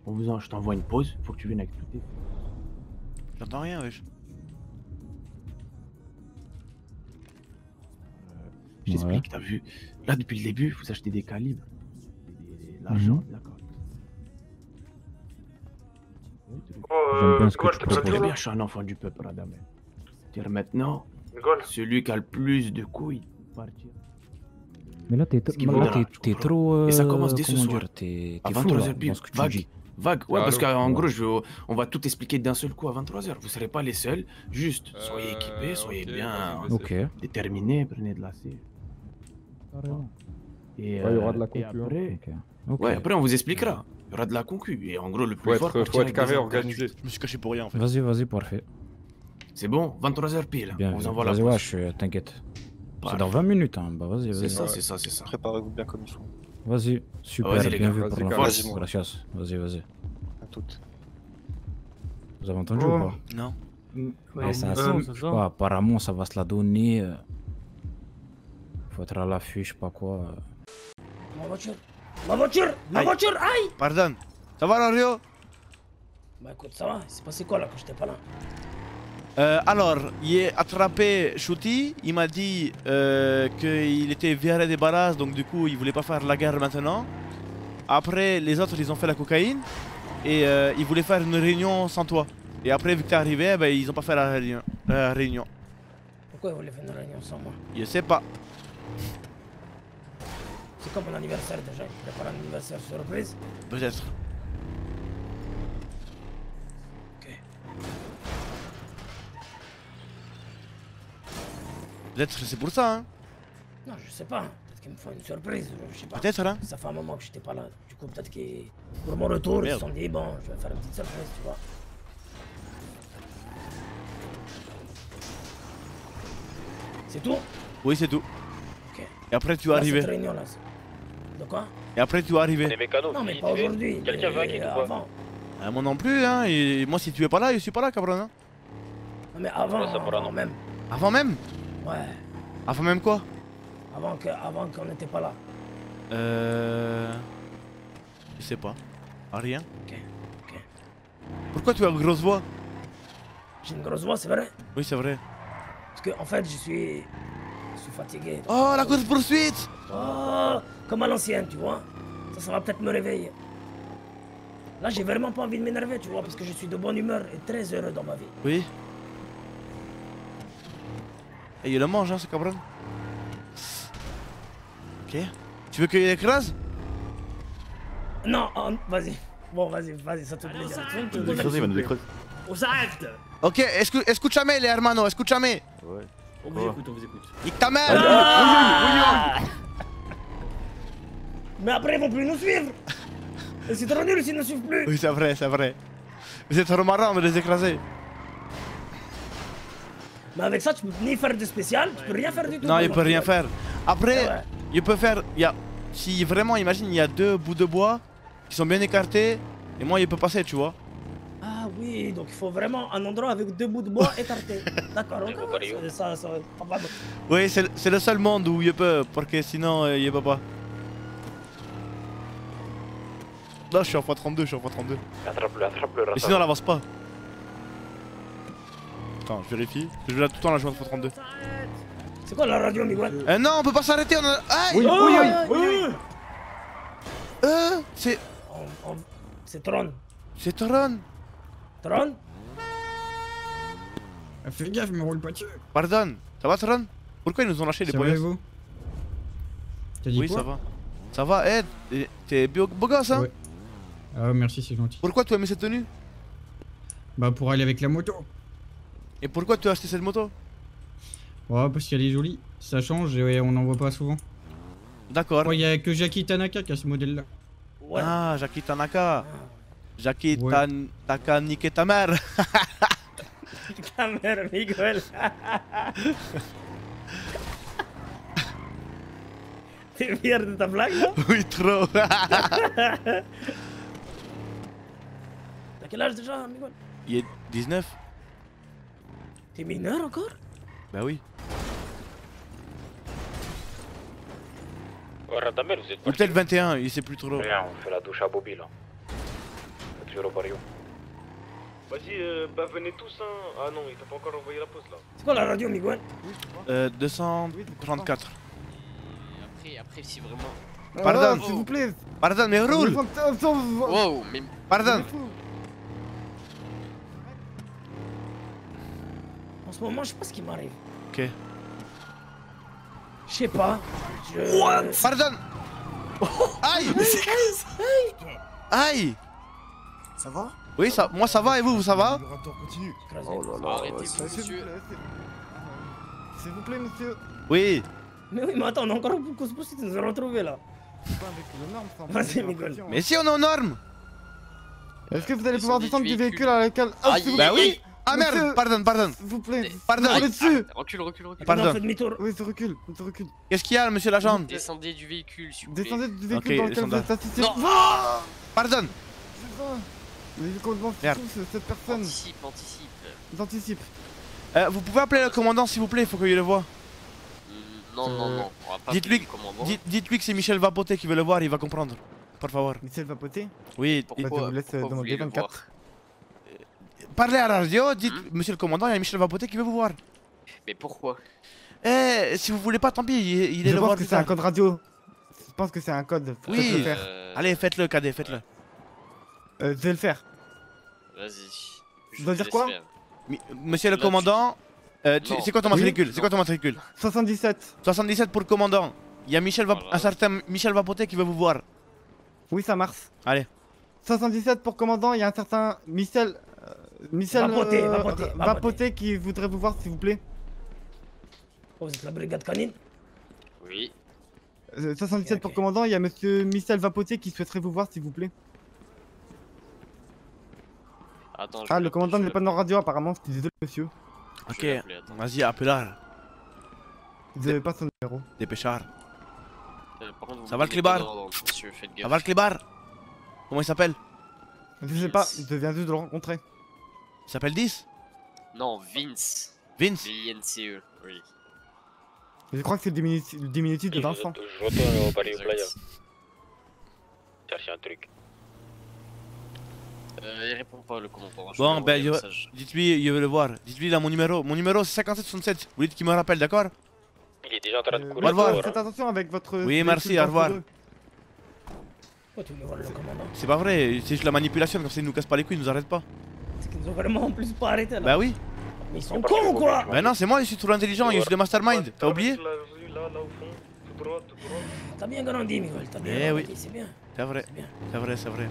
Bon, besoin, je t'envoie une pause, faut que tu viennes avec tout. J'entends rien, wesh. Je t'explique, ouais. T'as vu. Là, depuis le début, vous achetez des calibres. L'argent, mmh. D'accord. Oh, euh, ce quoi, je te très bien, je suis un enfant du peuple, Radamel. Dire maintenant, Nicole. Celui qui a le plus de couilles, partir. Mais là, t'es trop. Euh, Et ça commence dès ce soir. T'es vingt-trois heures, vague. Vague, ouais, ah, parce qu'en ouais. gros, je veux, on va tout expliquer d'un seul coup à vingt-trois heures. Vous serez pas les seuls, juste soyez équipés, soyez okay, bien okay. déterminés, prenez de la C. Carrément. Et, ouais, euh, il y aura de la concu. Après, okay. Okay. Ouais, après, on vous expliquera. Il y aura de la concu. Et en gros, le plus ouais, fort. Faut être, faut être carré, organisé. Je me suis caché pour rien en fait. Vas-y, vas-y, parfait. C'est bon, vingt-trois heures pile. Bien, on vous envoie la pause. Ouais, je t'inquiète. C'est dans vingt minutes, hein. Bah, vas-y, vas-y. C'est ça, c'est ça, c'est ça. Préparez-vous bien comme il faut. Vas-y, super, vas-y, bien vu pour la force, pour la chasse. Vas-y, vas-y. À toutes. Vous avez entendu oh. ou pas? Non. Ouais, ouais, ça, euh, ça, ça. Pas, apparemment, ça va se la donner. Faut être à l'affût, je sais pas quoi. Ma voiture, ma voiture, ma voiture, aïe! Pardon, ça va, L'Orio? Bah écoute, ça va, il s'est passé quoi là quand j'étais pas là? Euh, alors, il a attrapé Shooty, il m'a dit euh, qu'il était viré des barrages, donc du coup il voulait pas faire la guerre maintenant. Après, les autres ils ont fait la cocaïne et euh, ils voulaient faire une réunion sans toi. Et après, vu que t'es arrivé, bah, ils ont pas fait la réunion. La réunion. Pourquoi ils voulaient faire une réunion sans moi? Je sais pas. C'est comme mon anniversaire déjà, il a pas l'anniversaire surprise? Peut-être. Peut-être que c'est pour ça, hein? Non, je sais pas. Peut-être qu'ils me font une surprise, je sais pas. Peut-être, hein? Ça fait un moment que j'étais pas là. Du coup, peut-être que pour mon retour, oh, ils se sont dit, bon, je vais faire une petite surprise, tu vois. C'est tout? Oui, c'est tout. Ok. Et après, tu es arrivé. Réunion, là, de quoi? Et après, tu es arrivé. Les mécanos, non, mais pas aujourd'hui. Quelqu'un va qui nous voit. Ah, moi non plus, hein? Et moi, si tu es pas là, je suis pas là, cabron, hein? Non, mais avant, ça pourra, non, même. Avant même? Ouais. Avant même quoi? Avant que, avant qu'on n'était pas là. Euh... Je sais pas. Ah, rien. Ok, ok. Pourquoi tu as une grosse voix? J'ai une grosse voix, c'est vrai? Oui, c'est vrai. Parce que en fait, je suis... Je suis fatigué. Oh, la course poursuite! Oh, comme à l'ancienne, tu vois. Ça, ça va peut-être me réveiller. Là, j'ai vraiment pas envie de m'énerver, tu vois, parce que je suis de bonne humeur et très heureux dans ma vie. Oui. Et il le mange, hein, ce cabron. Ok. Tu veux qu'il écrase? Non, oh, vas-y. Bon, vas-y, vas-y, ça te plaît. Vas-y, va nous écraser. On s'arrête. Ok, escúchame, les hermanos, escúchame. Ouais. On vous écoute, on vous écoute. Nique ta mère. Mais après, ils vont plus nous suivre. C'est trop nul s'ils ne nous suivent plus. Oui, c'est vrai, c'est vrai. Vous êtes trop marrants de les écraser. Mais avec ça, tu peux ni faire de spécial, tu peux rien faire du tout. Non, il peut rien faire. Après, ouais. il peut faire. Il y a, si vraiment, imagine, il y a deux bouts de bois qui sont bien écartés, et moi, il peut passer, tu vois. Ah oui, donc il faut vraiment un endroit avec deux bouts de bois écartés. D'accord, ok. Ça, ça, ça, oui, c'est le seul monde où il peut, parce que sinon, euh, il peut pas. Là, je suis en fois trente-deux, je suis en fois trente-deux. Attrape-le, attrape-le. Mais sinon, on avance pas. Attends, je vérifie. Je vais là tout le temps la joindre pour trente-deux. C'est quoi la radio, Miguel? Euh, non, on peut pas s'arrêter. On a. Aïe! Oui, oui, oui, oui, oui. Euh, c'est. On... C'est Tron. C'est Tron. Tron? Fais gaffe, je me roule pas dessus. Pardon, ça va, Tron? Pourquoi ils nous ont lâché les poils? Oui, ça va. Ça va, Ed. T'es beau gosse, hein? Ah, merci, c'est gentil. Pourquoi tu as mis cette tenue? Bah, pour aller avec la moto. Et pourquoi tu as acheté cette moto? Ouais, parce qu'elle est jolie, ça change et on n'en voit pas souvent. D'accord. Il n'y a que Jackie Tanaka qui a ce modèle là. Ouais. Ah, Jackie Tanaka. Jackie ouais. Tanaka, nique ta mère. Ta mère, Miguel. T'es fier de ta blague là? Oui, trop. T'as quel âge déjà, Miguel? Il est dix-neuf. T'es mineur encore? Bah oui. Ouais, Radamel, vous êtes pas... Ou peut-être vingt et un, il sait plus trop. Rien, on fait la douche à Bobby là. Toujours au barrio. Vas-y, euh, bah venez tous hein. Ah non, il t'a pas encore envoyé la pause là. C'est quoi la radio, Miguel? Euh, deux cent trente-quatre. Et après, après si vraiment... Pardon, oh, s'il vous plaît. Pardon, mais roule. Wow, mais... Pardon. En ce moment, je sais pas ce qui m'arrive. Ok. Je sais pas. Je... What? Pardon. Aïe. Aïe. Aïe. Ça va? Oui, ça... moi ça va, et vous, vous ça va? Le raptor continue. Oh là là, arrêtez, monsieur. S'il vous plaît, monsieur. Oui. Mais oui, mais attends, on a encore beaucoup de possibilités de nous retrouver là. Vas-y, Miguel. Mais si, on est en norme. Est-ce que vous allez pouvoir descendre du véhicule à laquelle... Ah oui. Ah merde, pardon, pardon. S'il vous plaît, pardon. Recule, recule, recule. Pardon. Oui, se recule, se recule. Qu'est-ce qu'il y a, monsieur l'agent? Descendez du véhicule, s'il vous plaît. Descendez du véhicule dans lequel vous êtes assisté. Pardon. Mais comment se trouve cette personne? Anticipe, anticipe. Anticipe. Euh, vous pouvez appeler le commandant, s'il vous plaît, il faut qu'il le voie. Non, non, non, on va pas... Dites-lui dites que c'est Michel Vapoté qui veut le voir, il va comprendre. Par favor. Michel Vapoté? Oui, il vous laisse demander vingt-quatre. Parlez à la radio, dites, hmm? Monsieur le commandant, il y a Michel Vapoté qui veut vous voir. Mais pourquoi? Eh, si vous voulez pas, tant pis, il, il est je le voir. Je pense que c'est un code radio. Je pense que c'est un code. Faut oui, le faire. Euh... Allez, faites-le, K D, faites-le. Ouais. Euh, je vais le faire. Vas-y. Je dois dire quoi? Monsieur le commandant, euh, c'est quoi ton matricule? Oui. C'est quoi ton matricule? soixante-dix-sept. soixante-dix-sept pour le commandant. Il y a Michel voilà. un certain Michel Vapoté qui veut vous voir. Oui, ça marche. Allez. soixante-dix-sept pour le commandant, il y a un certain Michel... Euh, Michel Vapoté, euh, Vapoté, Vapoté. Vapoté qui voudrait vous voir, s'il vous plaît. Oh, vous êtes la brigade canine? Oui. Euh, soixante-dix-sept okay, okay. pour le commandant, il y a monsieur Michel Vapoté qui souhaiterait vous voir, s'il vous plaît. Attends, ah, le commandant n'est pas dans la radio apparemment, c'est désolé monsieur. Ok, vas-y, appelle-la. Vous avez pas son numéro. Dépêchard. Euh, ça va le clébard? Ça va le clébard? Comment il s'appelle? Je sais pas, je viens juste de le rencontrer. Il s'appelle dix? Non, Vince. Vince? V I N C E, oui. Je crois que c'est le diminutif, le diminutif de Vincent. Je retourne au palais Playa. Chercher un truc. Euh, il répond pas le commandant. Bon, ben, bah, dites-lui, je veux le voir. Dites-lui là mon numéro. Mon numéro c'est cinquante-sept soixante-sept. Vous dites qu'il me rappelle, d'accord? Il est déjà en train de courir. Au revoir. Faites attention avec votre. Oui, merci, au revoir. C'est pas vrai, c'est juste la manipulation. Comme ça, ils nous cassent pas les couilles, ils nous arrêtent pas. C'est qu'ils nous ont vraiment en plus pas arrêté là. Bah oui. Mais ils sont cons ou quoi? Bah non, c'est moi, je suis trop intelligent, je suis le mastermind. T'as oublié? T'as bien grandi, Miguel. T'as bien grandi, c'est bien. C'est vrai, c'est vrai, c'est vrai.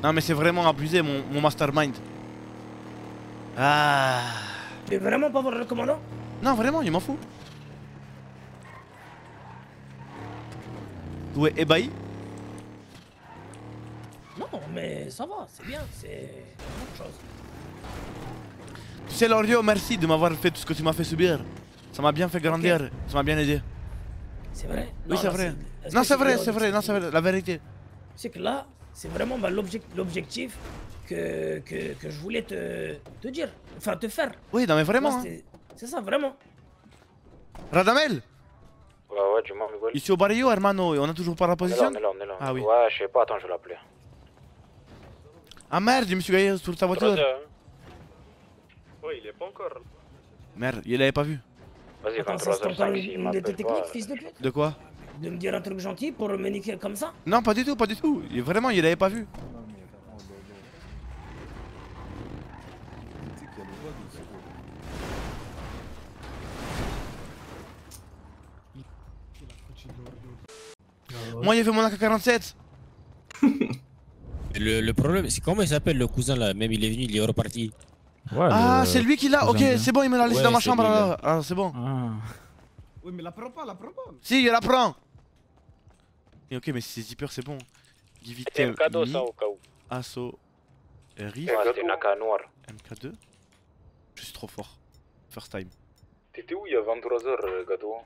Non mais c'est vraiment abusé mon, mon mastermind. Ah. Tu veux vraiment pas voir le commandant? Non vraiment, il m'en fout. Tu es ébahi? Non mais ça va, c'est bien, c'est autre chose. Tu sais L'Orio, merci de m'avoir fait tout ce que tu m'as fait subir. Ça m'a bien fait grandir, okay. Ça m'a bien aidé. C'est vrai? Oui c'est vrai. Non c'est vrai, c'est vrai, non c'est vrai, la vérité. C'est que là... C'est vraiment bah, l'objectif que, que, que je voulais te, te dire, enfin te faire. Oui, non mais vraiment. Hein. C'est ça, vraiment. Radamel? Ouais, ouais, du moins, Miguel. Ici au barrio, hermano, on a toujours pas la position? On est là, on est là. Ah oui. Ouais, je sais pas, attends, je vais l'appeler. Ah merde, je me suis gagné sur ta voiture. Ouais, il est pas encore. Merde, il l'avait pas vu. Vas-y, vingt-trois heures cinq, de tes techniques, fils de pute. De quoi? De me dire un truc gentil pour me niquer comme ça? Non, pas du tout, pas du tout. Il, vraiment, il l'avait pas vu. Moi, il y avait mon A K quarante-sept. le, le problème, c'est comment il s'appelle le cousin là? Même il est venu, il est reparti. Ouais, ah, c'est lui qui l'a? Ok, c'est bon, il me l'a laissé ouais, dans ma chambre là. là. Ah, c'est bon. Ah. Oui, mais la prends pas, la prends pas. Si, il la prend. Et ok, mais si c'est zipper, c'est bon. C'est un cadeau ça au cas où. Asso. Riff. C'est une A K noire. M K deux. Je suis trop fort. First time. T'étais où il y a vingt-trois heures, Gato?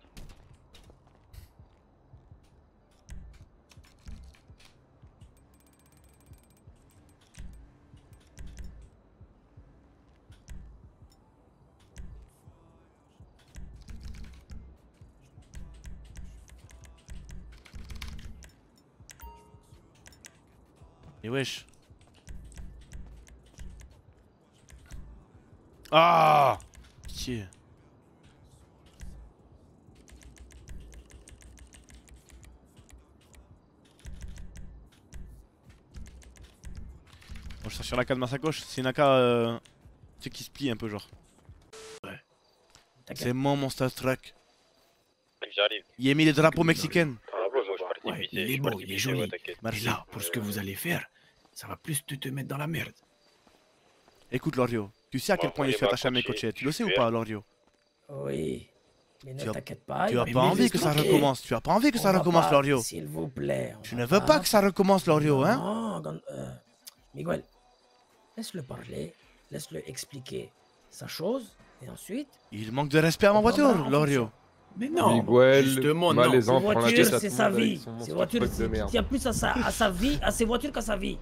Mais wesh. Ah, pitié. Bon, je sors sur la Naka de ma sacoche, c'est une Naka euh, qui se plie un peu genre. Ouais. C'est moi mon star track. J'arrive. Il a mis les drapeaux mexicains. Ouais, il est beau, il est joli. Mais là, pour ce que vous allez faire, ça va plus te, te mettre dans la merde. Écoute L'Orio, tu sais à quel point je suis attaché à mes coachets, tu le sais ou pas L'Orio? Oui, mais ne t'inquiète pas. Tu as pas envie que ça recommence, tu as pas envie que ça recommence L'Orio. S'il vous plaît. Tu ne veux pas que ça recommence L'Orio, hein? Non, Miguel, laisse-le parler, laisse-le expliquer sa chose, et ensuite... Il manque de respect à ma voiture, L'Orio. Mais non, Miguel, justement, non. Sa voiture, c'est sa vie. Ses voitures, il tient plus à sa, à sa vie, à ses voitures qu'à sa vie.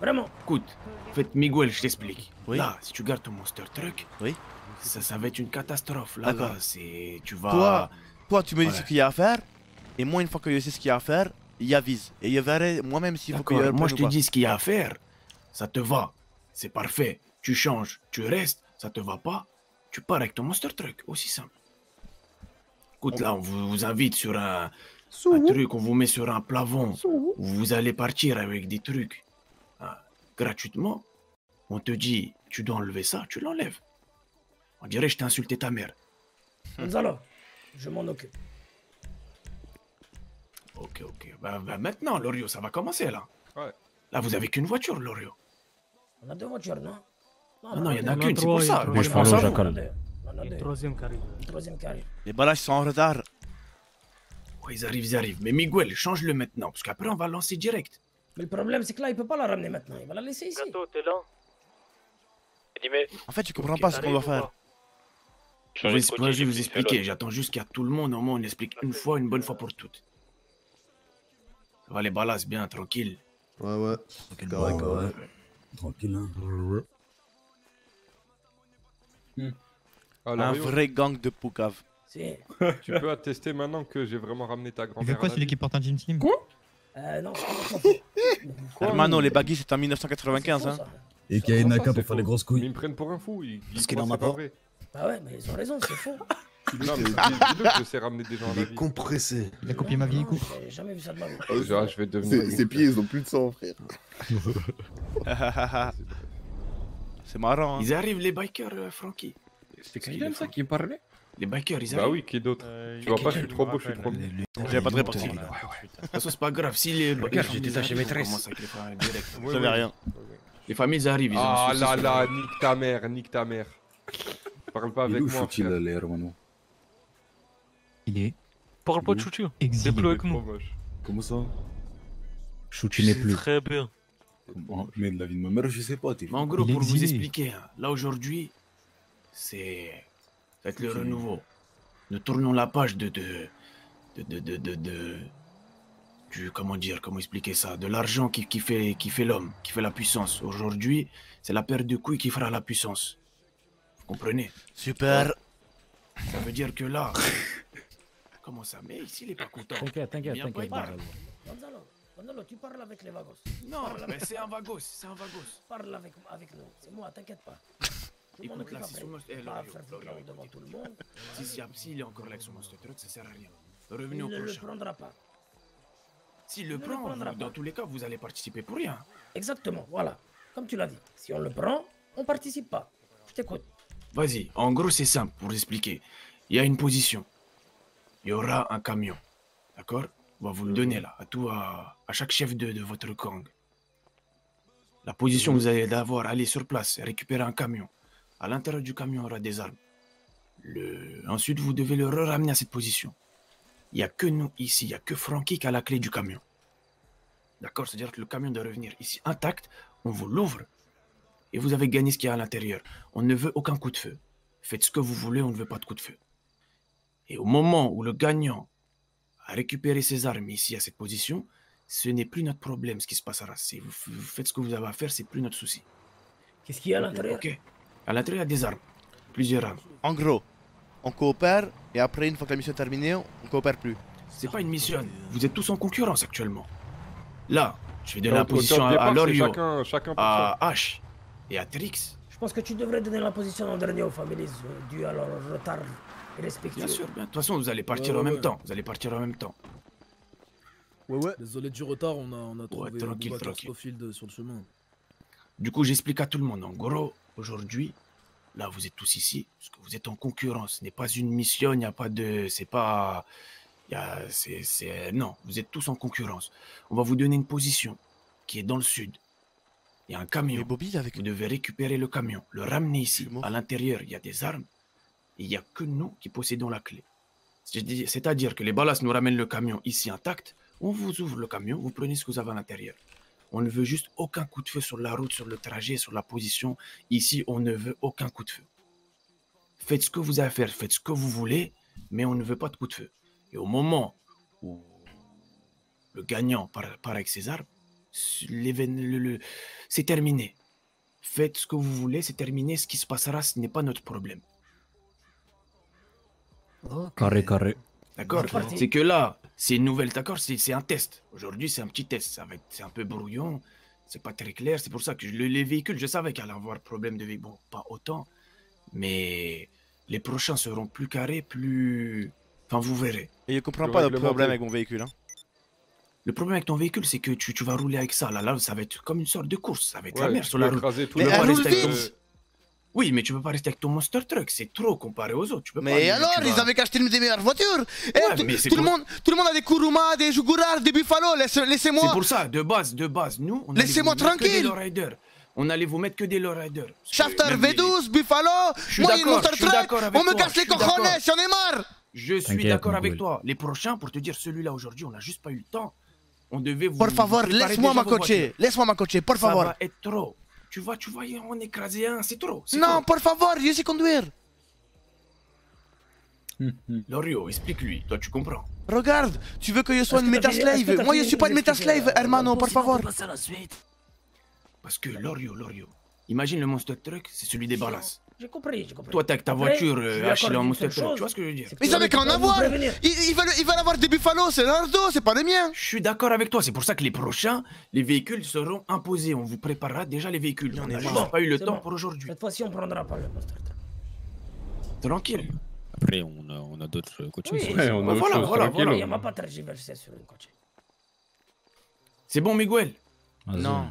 Vraiment. Écoute, en fait, Miguel, je t'explique. Oui. Là, si tu gardes ton monster truck, oui. ça, ça va être une catastrophe. Là, là c'est, tu vas. Toi, toi tu me dis ouais. ce qu'il y a à faire, et moi, une fois que je sais ce qu'il y a à faire, j'avise. Et je verrai moi-même s'il faut que je. Moi, je te dis ce qu'il y a à faire. Ça te va, c'est parfait. Tu changes, tu restes. Ça te va pas, tu pars avec ton monster truck, aussi simple. Écoute, là, on vous invite sur un, un truc, on vous met sur un plafond. Vous allez partir avec des trucs hein, gratuitement. On te dit, tu dois enlever ça, tu l'enlèves. On dirait, je t'ai insulté ta mère. Gonzalo, je m'en occupe. Ok, ok. Bah, bah maintenant, L'Orio, ça va commencer, là. Ouais. Là, vous avez qu'une voiture, L'Orio. On a deux voitures, non? Non, non, il n'y en a qu'une, c'est pour ça. Moi, je pense à Jacal. Le troisième carré. Les balages sont en retard. Ouais, ils arrivent, ils arrivent. Mais Miguel, change-le maintenant, parce qu'après on va lancer direct. Mais le problème, c'est que là, il peut pas la ramener maintenant. Il va la laisser ici. Gato, t'es lent. En fait, tu comprends okay, pas ce qu'on doit faire. Je vais, je vais vous expliquer. J'attends juste qu'il y a tout le monde. Au moins, on explique une fois, une bonne fois pour toutes. Ça va, les balages, bien, tranquille. Ouais, ouais. Tranquille, correct, ouais. ouais. Tranquille, hein. Hmm. Alors, un vrai gang de Poucave. Si. Tu peux attester maintenant que j'ai vraiment ramené ta grand-mère. C'est quoi celui qui porte un Jim Team? Quoi? Euh, non, quoi, Hermano, les baggy c'est en mille neuf cent quatre-vingt-quinze. Hein. Et qu'il y a une Naka pour faire les grosses couilles. Mais ils me prennent pour un fou. Ils... Parce qu'il est dans ma porte. Bah ouais, mais ils ont raison, c'est faux. Non, mais dis-le que je sais ramener des gens à la vie. Il est compressé. Il a copié ma vie, coup. J'ai jamais vu ça de ma vie. Je vais devenir. Ses pieds, ils ont plus de sang, frère. C'est marrant. Ils arrivent, les bikers, Francky. C'est Kaylem ça qui me parlait? Les bikers, ils arrivent. Bah oui, qui d'autre? euh, Tu vois pas, je suis trop beau, je suis trop beau. J'ai pas de répartie. De toute façon, c'est pas grave. Si les bikers, j'ai des tâches maîtresses. Ça veut rien. Les familles arrivent. Ah là là, nique ta mère, nique ta mère. Parle pas avec moi. Où faut-il aller, Romano? Il est. Parle pas de Shooty. Exil. Déploie avec moi. Comment ça? Shooty n'est plus. Très bien. Mais de la vie de ma mère, je sais pas. Mais en gros, pour vous expliquer, là aujourd'hui. C'est. Ça va être le renouveau. Nous tournons la page de. de. de. de. de. de, de du, comment dire, comment expliquer ça? De l'argent qui, qui fait, qui fait l'homme, qui fait la puissance. Aujourd'hui, c'est la paire de couilles qui fera la puissance. Vous comprenez? Super! Ça veut dire que là. Comment ça? Mais ici, il n'est pas content. T'inquiète, t'inquiète, t'inquiète. Gonzalo, tu parles avec les Vagos. Non, mais c'est un Vagos, c'est un Vagos. Parle avec, avec nous, c'est moi, t'inquiète pas. Écoute, là, si son monster s'il est encore là avec son monster truck, ça sert à rien. Revenez au prochain. Il ne le prendra pas. S'il le prend, dans tous les cas, vous allez participer pour rien. Exactement, voilà. Comme tu l'as dit, si on le prend, on participe pas. Je t'écoute. Vas-y, en gros, c'est simple pour expliquer. Il y a une position. Il y aura un camion. D'accord? On va vous le donner là, à tout, à, à chaque chef de, de votre gang. La position que vous allez avoir, aller sur place, récupérer un camion. À l'intérieur du camion, il y aura des armes. Le... Ensuite, vous devez le ramener à cette position. Il n'y a que nous ici, il n'y a que Francky qui a la clé du camion. D'accord? C'est-à-dire que le camion doit revenir ici intact, on vous l'ouvre et vous avez gagné ce qu'il y a à l'intérieur. On ne veut aucun coup de feu. Faites ce que vous voulez, on ne veut pas de coup de feu. Et au moment où le gagnant a récupéré ses armes ici, à cette position, ce n'est plus notre problème ce qui se passera. Si vous faites ce que vous avez à faire, ce n'est plus notre souci. Qu'est-ce qu'il y a à l'intérieur? Ok. À l'intérieur, il y a des armes. Plusieurs armes. En gros, on coopère et après, une fois que la mission est terminée, on coopère plus. C'est pas une mission. Vous êtes tous en concurrence actuellement. Là, Je vais donner la position à L'Orio, chacun, chacun à H et à Trix. Je pense que tu devrais donner la position en dernier aux familles dues à leur retard respectif. Bien sûr, de toute façon vous allez partir ouais, en ouais. même temps. Vous allez partir en même temps. Ouais ouais. Désolé du retard, on a, on a trouvé ouais, tranquille, un tranquille. Field sur le chemin. Du coup j'explique à tout le monde. En gros, aujourd'hui, là vous êtes tous ici, parce que vous êtes en concurrence. Ce n'est pas une mission, il n'y a pas de... C'est pas... C'est, c'est... Non, vous êtes tous en concurrence. On va vous donner une position qui est dans le sud. Il y a un camion. Mais Bobby, avec... Vous devez récupérer le camion, le ramener ici. Bon. À l'intérieur, il y a des armes. Et il n'y a que nous qui possédons la clé. C'est-à-dire que les balas nous ramènent le camion ici intact. On vous ouvre le camion, vous prenez ce que vous avez à l'intérieur. On ne veut juste aucun coup de feu sur la route, sur le trajet, sur la position. Ici, on ne veut aucun coup de feu. Faites ce que vous avez à faire, faites ce que vous voulez, mais on ne veut pas de coup de feu. Et au moment où le gagnant part, part avec ses armes, c'est terminé. Faites ce que vous voulez, c'est terminé. Ce qui se passera, ce n'est pas notre problème. Okay. Carré, carré. D'accord. C'est que là, c'est une nouvelle, d'accord. C'est un test. Aujourd'hui, c'est un petit test. C'est un peu brouillon. C'est pas très clair. C'est pour ça que je, les véhicules, je savais qu'il allait avoir problème de véhicules. Bon, pas autant. Mais les prochains seront plus carrés, plus... Enfin, vous verrez. Et je comprends pas le problème avec mon véhicule. Hein. Le problème avec ton véhicule, c'est que tu, tu vas rouler avec ça. Là, là, ça va être comme une sorte de course. Ça va être ouais, la merde sur la route. Tout mais elle roule vite ton... Oui, mais tu peux pas rester avec ton monster truck. C'est trop comparé aux autres. Tu peux mais pas aller, alors, tu ils vas... avaient acheté des meilleures voitures. Ouais, eh, tout, tout, pour... le monde, tout le monde a des Kuruma, des Jugurar, des Buffalo. Laissez-moi. C'est pour ça, de base, de base, nous, on laissez-moi tranquille. On allait vous mettre que des lowriders. Shafter V douze, Buffalo. Moi, il monster truck. On me casse les cojones, j'en ai marre. Je suis d'accord avec toi. Les prochains, pour te dire, celui-là aujourd'hui, on n'a juste pas eu le temps. On devait vous... Por favor, laisse-moi m'accrocher. Laisse-moi m'accrocher, por favor. Ça va être trop. Tu vois, tu vois, on écrasait un, c'est trop. Non, por favor, je sais conduire. L'Orio, explique-lui, toi tu comprends. Regarde, tu veux que je sois une métaslave. Moi, je suis pas une métaslave, hermano, por favor. Parce que L'Orio, L'Orio, imagine le monster truck, c'est celui des balas. J'ai compris, j'ai compris. Toi, t'as ta voiture, H L en monster truck, tu vois ce que je veux dire. Mais ils avaient qu'en avoir. Ils veulent avoir des Buffalo, c'est leur dos, c'est pas les miens. Je suis d'accord avec toi, c'est pour ça que les prochains, les véhicules seront imposés. On vous préparera déjà les véhicules. On n'a pas eu le temps pour aujourd'hui. Cette fois-ci, on prendra pas le monster truck. Tranquille. Après, on a d'autres coachings. Voilà, voilà, voilà. Il m'a pas tergiversé sur une coaching. C'est bon, Miguel? Non.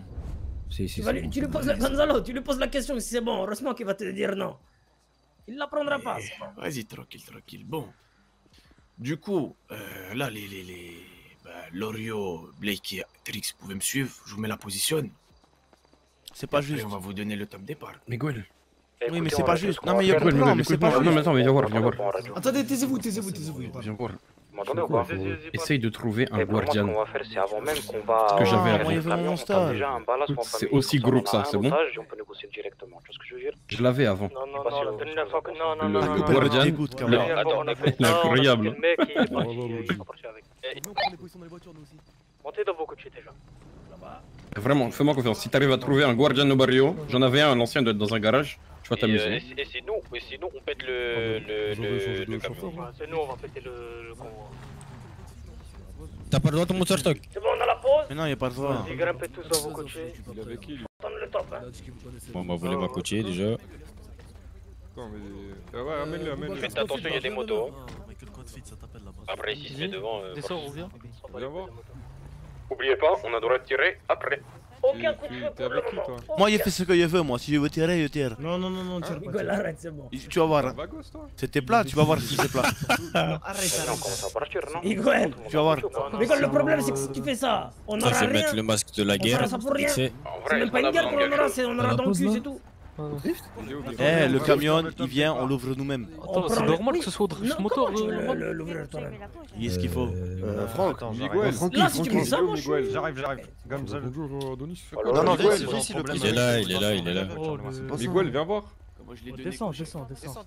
Si, si, tu, lui, bon. tu, lui poses la, Gonzalo, tu lui poses la question si c'est bon, heureusement qu'il va te dire non. Il la prendra pas. Vas-y, tranquille, tranquille. Bon. Du coup, euh, là, les... les, les bah, L'Orio, Blake et Trix, vous pouvez me suivre, je vous mets la position. C'est pas juste. On va vous donner le top départ. Miguel. Oui, mais c'est pas juste. Non, mais il y a Miguel, Miguel, écoute moi. Non, mais attends, mais viens voir, viens voir. Attendez, taisez-vous, taisez-vous, taisez-vous. Viens voir. Essaye de trouver un guardian. Parce que j'avais avant. C'est aussi gros que ça, c'est bon. Je l'avais avant. Le guardian, c'est incroyable. Vraiment, fais-moi confiance. Si t'arrives à trouver un guardian au barrio, j'en avais un, l'ancien doit être dans un garage. Et, euh, et, et c'est nous, et c'est nous, on pète le, oh, le, le, le, le camion. C'est nous, on va péter le, le convoi. T'as pas le droit de ton monster stock. C'est bon, on a la pause. Mais non, y'a pas le droit. Vas-y, grimpez tous dans vos coachés. Il avait qui lui? Le top, hein. Bon, bah, vous voulez ma coacher déjà. Non, mais. Ah ouais, amène-le, amène-le. Faites attention, y'a des motos. Après, ici, c'est devant. Descends, on revient. Viens voir. Oubliez pas, on a droit de tirer après. Aucun coup de feu pour le moment. Moi je fais ce que je veux moi, si je veux tirer, je tire. Non non non non, tire pas. Miguel arrête, c'est bon. Tu vas voir. C'était plat, tu vas voir si c'est plat. Arrête. On commence à partir, non Miguel. Tu vas voir. Miguel, le problème c'est que si tu fais ça, on aura rien. Ça fait mettre le masque de la guerre. C'est même pas une guerre qu'on aura, c'est on aura dans le cul, c'est tout. Eh, le camion, il vient, on l'ouvre nous-mêmes. Attends, c'est normal que ce soit au moteur. L'ouvrir toi-même. Il est ce qu'il faut. Franck, Miguel, là si tu mets ça, moi je... J'arrive, j'arrive. Bonjour, Adonis. Non, non, il est là, il est là, il est là. Miguel, viens voir. Descends, descends, descends.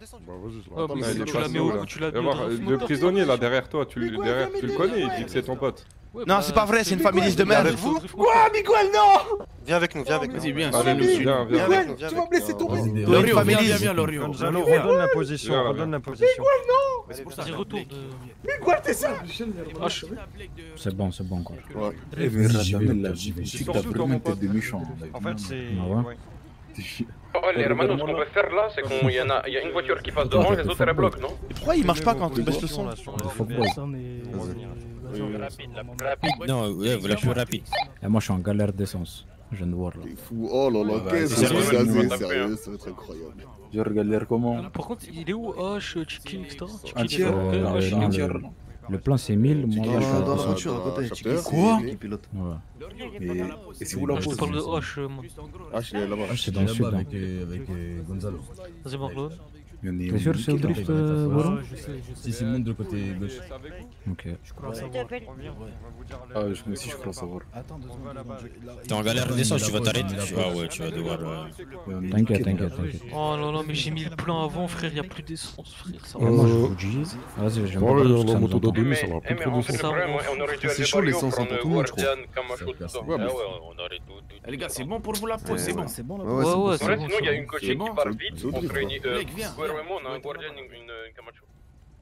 Tu la mets où? Tu la mets où? Le prisonnier là derrière toi, tu le connais, il dit que c'est ton pote. Non, c'est pas vrai, c'est une familiste de merde. Quoi, Miguel, non? Viens avec nous, viens avec nous. Vas-y, viens, viens, viens, viens avec nous. Tu vas me laisser tomber. Viens, viens, viens, L'Orio. Gonzalo, redonne la position, redonne la position. Miguel, non! Mais c'est pour ça que retourne. Mais quoi, t'es ça? C'est bon, c'est bon quoi. Ouais, mais Radamel là, j'y vais. Je sais que t'as vraiment une tête de méchant. En fait, c'est. Les hermanos, ce qu'on peut faire là, c'est qu'il y a une voiture qui passe devant, les autres elles bloquent, non? Et pourquoi il marche pas quand tu baisses le son là? Rapide, non, ouais, la plus rapide. Et moi je suis en galère d'essence. Je viens de voir là. T'es fou, oh là là, qu'est-ce que c'est sérieux, ça va être incroyable. Je galère comment? Par contre, il est où? H, Chicken, et cetera. Un tiers, un tiers. Le plan c'est mille, moi là je suis dans la voiture à côté. Quoi? Et c'est où la pause? Je te parle de H, moi. H, il est là-bas. H, c'est dans le sud avec Gonzalo. C'est bon, Claude? T'es sûr c'est au drift, Guero? Si, c'est monte de côté gauche. Ok. Ah, je me suis, je crois savoir. T'es en galère d'essence, tu vas t'arrêter là-bas, ouais, tu vas devoir. T'inquiète, t'inquiète, t'inquiète. Oh non, non, mais j'ai mis le plan avant, frère, y'a plus d'essence, frère, ça va. Moi je vous dis. Vas-y, j'ai pas la moto d'abîme, ça va plus trop d'essence. C'est chaud l'essence pour tout le monde, je crois. Les gars, c'est bon pour vous la pause, c'est bon, c'est bon la pause. Ouais, ouais, c'est bon. Sinon, y'a une coachée qui part vite, on se réunit. On a un gardien, une Camacho.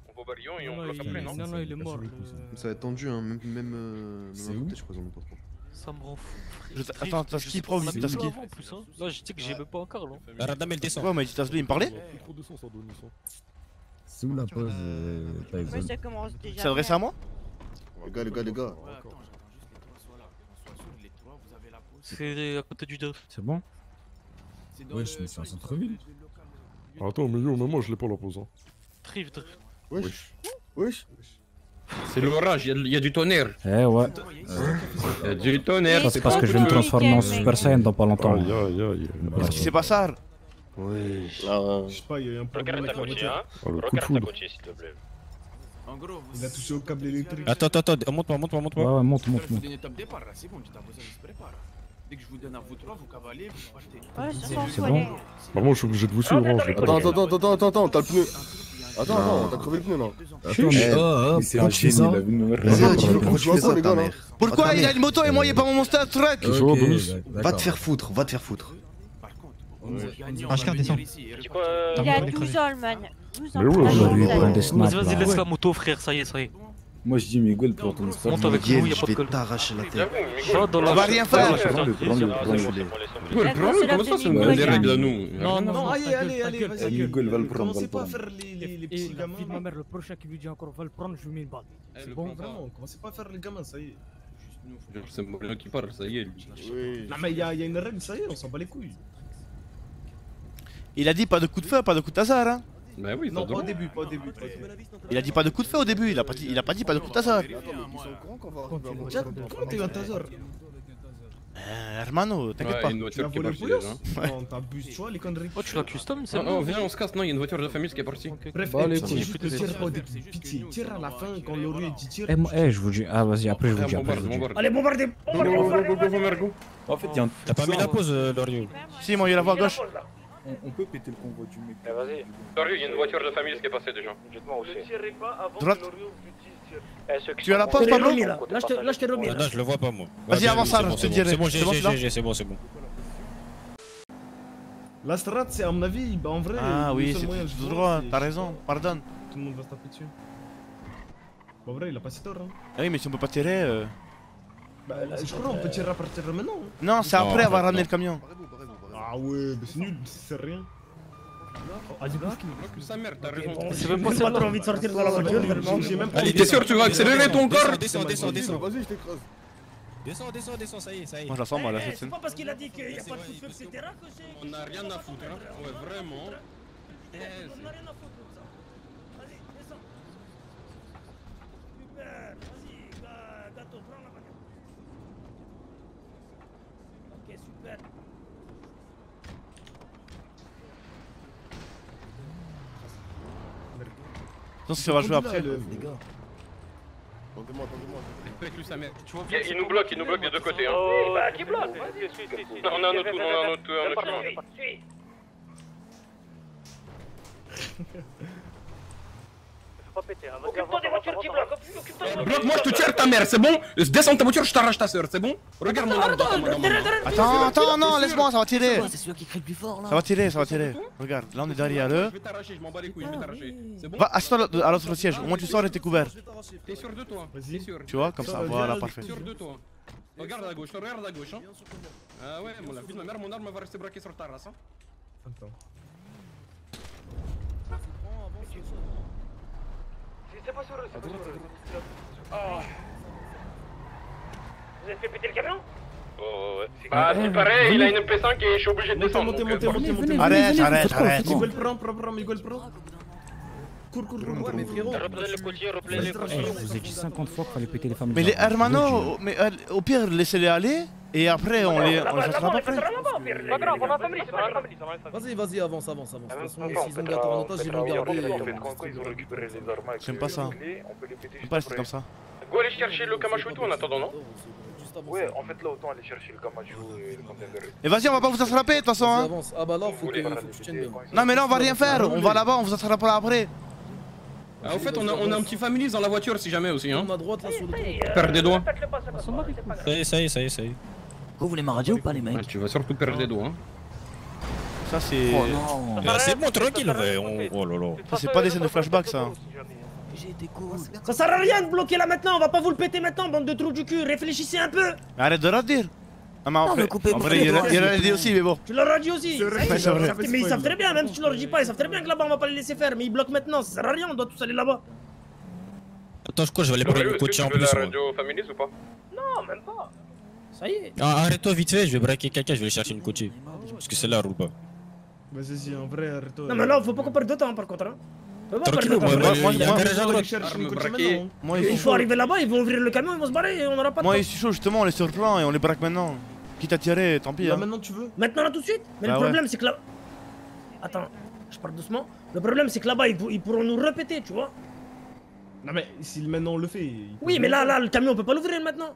On va au barillon et on bloque après, non? Non, non, il est mort. Ça va être tendu, hein, même. C'est où? Je crois qu'on n'a pas trop. Ça me rend fou. Attends, t'as ski pro ou t'as ski? Là, je sais que j'ai même pas encore là. Radamel descend. Ouais, mais t'as ski, il me parlait? C'est où la pause? Ça s'adresse à moi? Les gars, les gars, les gars. C'est à côté du Duff. C'est bon? Ouais, je me suis en centre-ville. Attends, mais yo, même moi je l'ai pas la pause. Hein. Drift, drift. Wesh. Wesh. C'est l'orage, y'a y a du tonnerre. Eh ouais. Euh... Y'a du tonnerre. C'est parce que je vais me transformer en Super Saiyan dans pas longtemps. Aïe aïe aïe. Qu'est-ce qui s'est passé? Oui. Je sais pas, y'a un problème. Regarde ta coachée, hein. Regarde ta coachée, s'il te plaît. En gros, il a touché au câble électrique. Attends, attends, attends, monte-moi, monte-moi, monte-moi. Ouais, ouais, monte, monte, monte. C'est bon, dès que je vous donne à vous trois, vous cavalez, vous partez. C'est bon. Maman, je suis obligé de vous suivre. Attends, attends, attends, attends, attends, t'as le pneu. Attends, attends, t'as crevé le pneu là. Attends, mais c'est un génie, il a vu. Pourquoi il a une moto et moi, il n'y a pas mon monster truck? Va te faire foutre, va te faire foutre. H K, descend. Il a douze ans, le man. douze ans. Vas-y, laisse la moto, frère, ça y est, ça y est. Moi je dis Miguel pour ton histoire, Miguel, je vais t'arracher la tête. On va rien faire. Comment ça, c'est les règles à nous? Non, non, allez, allez, allez, vas-y. Miguel va le prendre, va le prendre. Et la fille de ma mère, le prochain qui lui dit encore va le prendre, je lui mets une balle. C'est bon, vraiment, commencez pas à faire les gamins, ça y est. C'est Miguel qui parle, ça y est. Non mais il y a une règle, ça y est, on s'en bat les couilles. Il a dit pas de coup de feu, pas de coup de hasard, hein. Bah oui, non, pas au début, pas au début. Il a dit pas de coup de feu au début, il a pas dit, il a pas dit pas de coup de taser. Comment t'es un taser? Euh, hermano, t'inquiète pas. Tu voulu le poulet? Non, t'abuses, tu vois les conneries. Oh, tu l'as custom, c'est bon. Non, viens, on se casse, non, il y a une voiture de famille qui est partie. Bref, tire pas au début, pitié, tire à la fin quand L'Orio dit tire. Eh, je vous dis, ah vas-y, après je vous dis. Allez, bombardez! En fait, t'as pas mis la pause, L'Orio. Si, moi, il y a la voie gauche. On peut péter le convoi du mec. Ah, vas-y. L'Orio, il y a une voiture de famille qui est passée déjà. Dites-moi aussi. Droite. Tu as la poste, Pablo? Là, je t'ai remis. Là, je le vois pas, moi. Vas-y, avance, ça, je te dirai. C'est bon, j'ai, j'ai, c'est bon, c'est bon. La strat, c'est à mon avis, bah en vrai. Ah oui, c'est tout droit, t'as raison, pardonne. Tout le monde va se taper dessus. En vrai, il a pas si tort. Ah oui, mais si on peut pas tirer. Bah, je crois qu'on peut tirer à partir de maintenant. Non, c'est après avoir ramené le camion. Ah ouais, bah c'est nul, c'est rien. Ah dis pas que sa mère, t'as raison. J'ai même pas trop envie de sortir de la voiture, j'ai même pas. Allez, t'es sûr, tu vas accélérer ton corps? Descends, descends, descends. Vas-y, je t'écrase. Descends, descends, descends, ça y est, ça y est. Moi, je la sens, moi, la chute. C'est pas parce qu'il a dit qu'il y a pas de coup de feu, et cetera. On n'a rien à foutre, hein. Ouais, vraiment. On n'a rien à foutre comme ça. Vas-y, descends. Super, vas-y, Gator, prends la bagnole. Ok, super. Non, ça va jouer après le. Il nous bloque, il nous bloque des deux côtés. Bah qui bloque? On a un autre, on a un autre, on a un autre. Occupe-toi des voitures qui bloquent, occupe-toi des voitures. Bloque, moi je te tire ta mère, c'est bon? Je descends ta voiture, je t'arrache ta soeur, c'est bon? Regarde mon arbre. Attends, attends, non, laisse-moi, ça va tirer. C'est celui qui crie plus fort là. Ça va tirer, ça va tirer. Regarde, là on est derrière eux. Je vais t'arracher, je m'en bats les couilles, je vais t'arracher. C'est bon? Va, assieds-toi à l'autre siège, au moins tu sors et t'es couvert. T'es sûr de toi? Vas-y. Tu vois, comme ça, voilà, parfait. Regarde à gauche, regarde à gauche. Ah ouais, mon vie de ma mère, mon arme va rester braquée sur ta race. Attends. C'est pas sur eux, c'est pas sur eux. Oh. Vous avez fait péter le camion? Oh ouais. Bah c'est pareil, il a une M P cinq et je suis obligé de descendre. Montez, montez, montez, montez. Arrête, arrête, arrête. Miguel prend, prend, prend, Miguel prend. Cours, cours, cours, cours, mes frérots. Replaise le côtier, replaise les côtiers. Je vous ai dit cinquante fois qu'il fallait péter les familles. Mais les hermanos, au pire, laissez-les aller. Et après, on les chassera pas après. Pas grave, on a famille, c'est pas grave. Vas-y, vas-y, avance, avance, avance. S'ils ont gâteau en otage, ils vont garder. J'aime pas ça. J'aime pas rester comme ça. Go aller chercher le Camacho et tout en attendant, non? Ouais, en fait là, autant aller chercher le Camacho et le container. Et vas-y, on va pas vous attraper de toute façon, hein. Ah bah là, faut que tu tiennes bien. Non, mais là, on va rien faire. On va là-bas, on vous attrapera après. Ah, au fait, on a, on a un petit familier dans la voiture si jamais aussi, hein. On a droite là sur le tour. Perdre des doigts. Ça y est, ça y est, ça y est, ça y est. Vous voulez ma radio ou pas les mecs? Tu vas surtout perdre des doigts, hein. Ça c'est... Oh non. Ah, c'est bon, tranquille, on... Oh là là. Ça c'est pas des scènes de flashback ça. J'ai été cool. Ça sert à rien de bloquer là maintenant, on va pas vous le péter maintenant, bande de trous du cul, réfléchissez un peu. Arrête de leur dire. Ah mais en vrai, il leur a dit aussi, mais bon. Tu leur as dit aussi. Mais ils savent très bien, même si tu leur dis pas, ils savent très bien que là-bas on va pas les laisser faire, mais ils bloquent maintenant, ça sert à rien, on doit tous aller là-bas. Attends, je crois que je vais aller parler au coach en plus. Tu veux la radio familiale ou pas? Non, même pas. Ça y est. Arrête-toi vite fait, je vais braquer quelqu'un, je vais aller chercher une coach. Parce que celle-là roule pas. Vas-y, si, en vrai, arrête-toi. Non, mais là, faut pas qu'on perde de temps par contre, hein. Tranquille, moi il faut arriver là-bas, ils vont ouvrir le camion, ils vont se barrer, on aura pas de temps. Moi, il suis chaud, justement, on les surprend et on les braque maintenant. Quitte à tirer, tant pis. Là, hein. Maintenant tu veux? Maintenant là tout de suite? Mais bah le problème ouais. c'est que là... Attends, je parle doucement. Le problème c'est que là-bas ils, ils pourront nous répéter, tu vois. Non mais si maintenant on le fait... Oui mais là, là, le camion on peut pas l'ouvrir maintenant.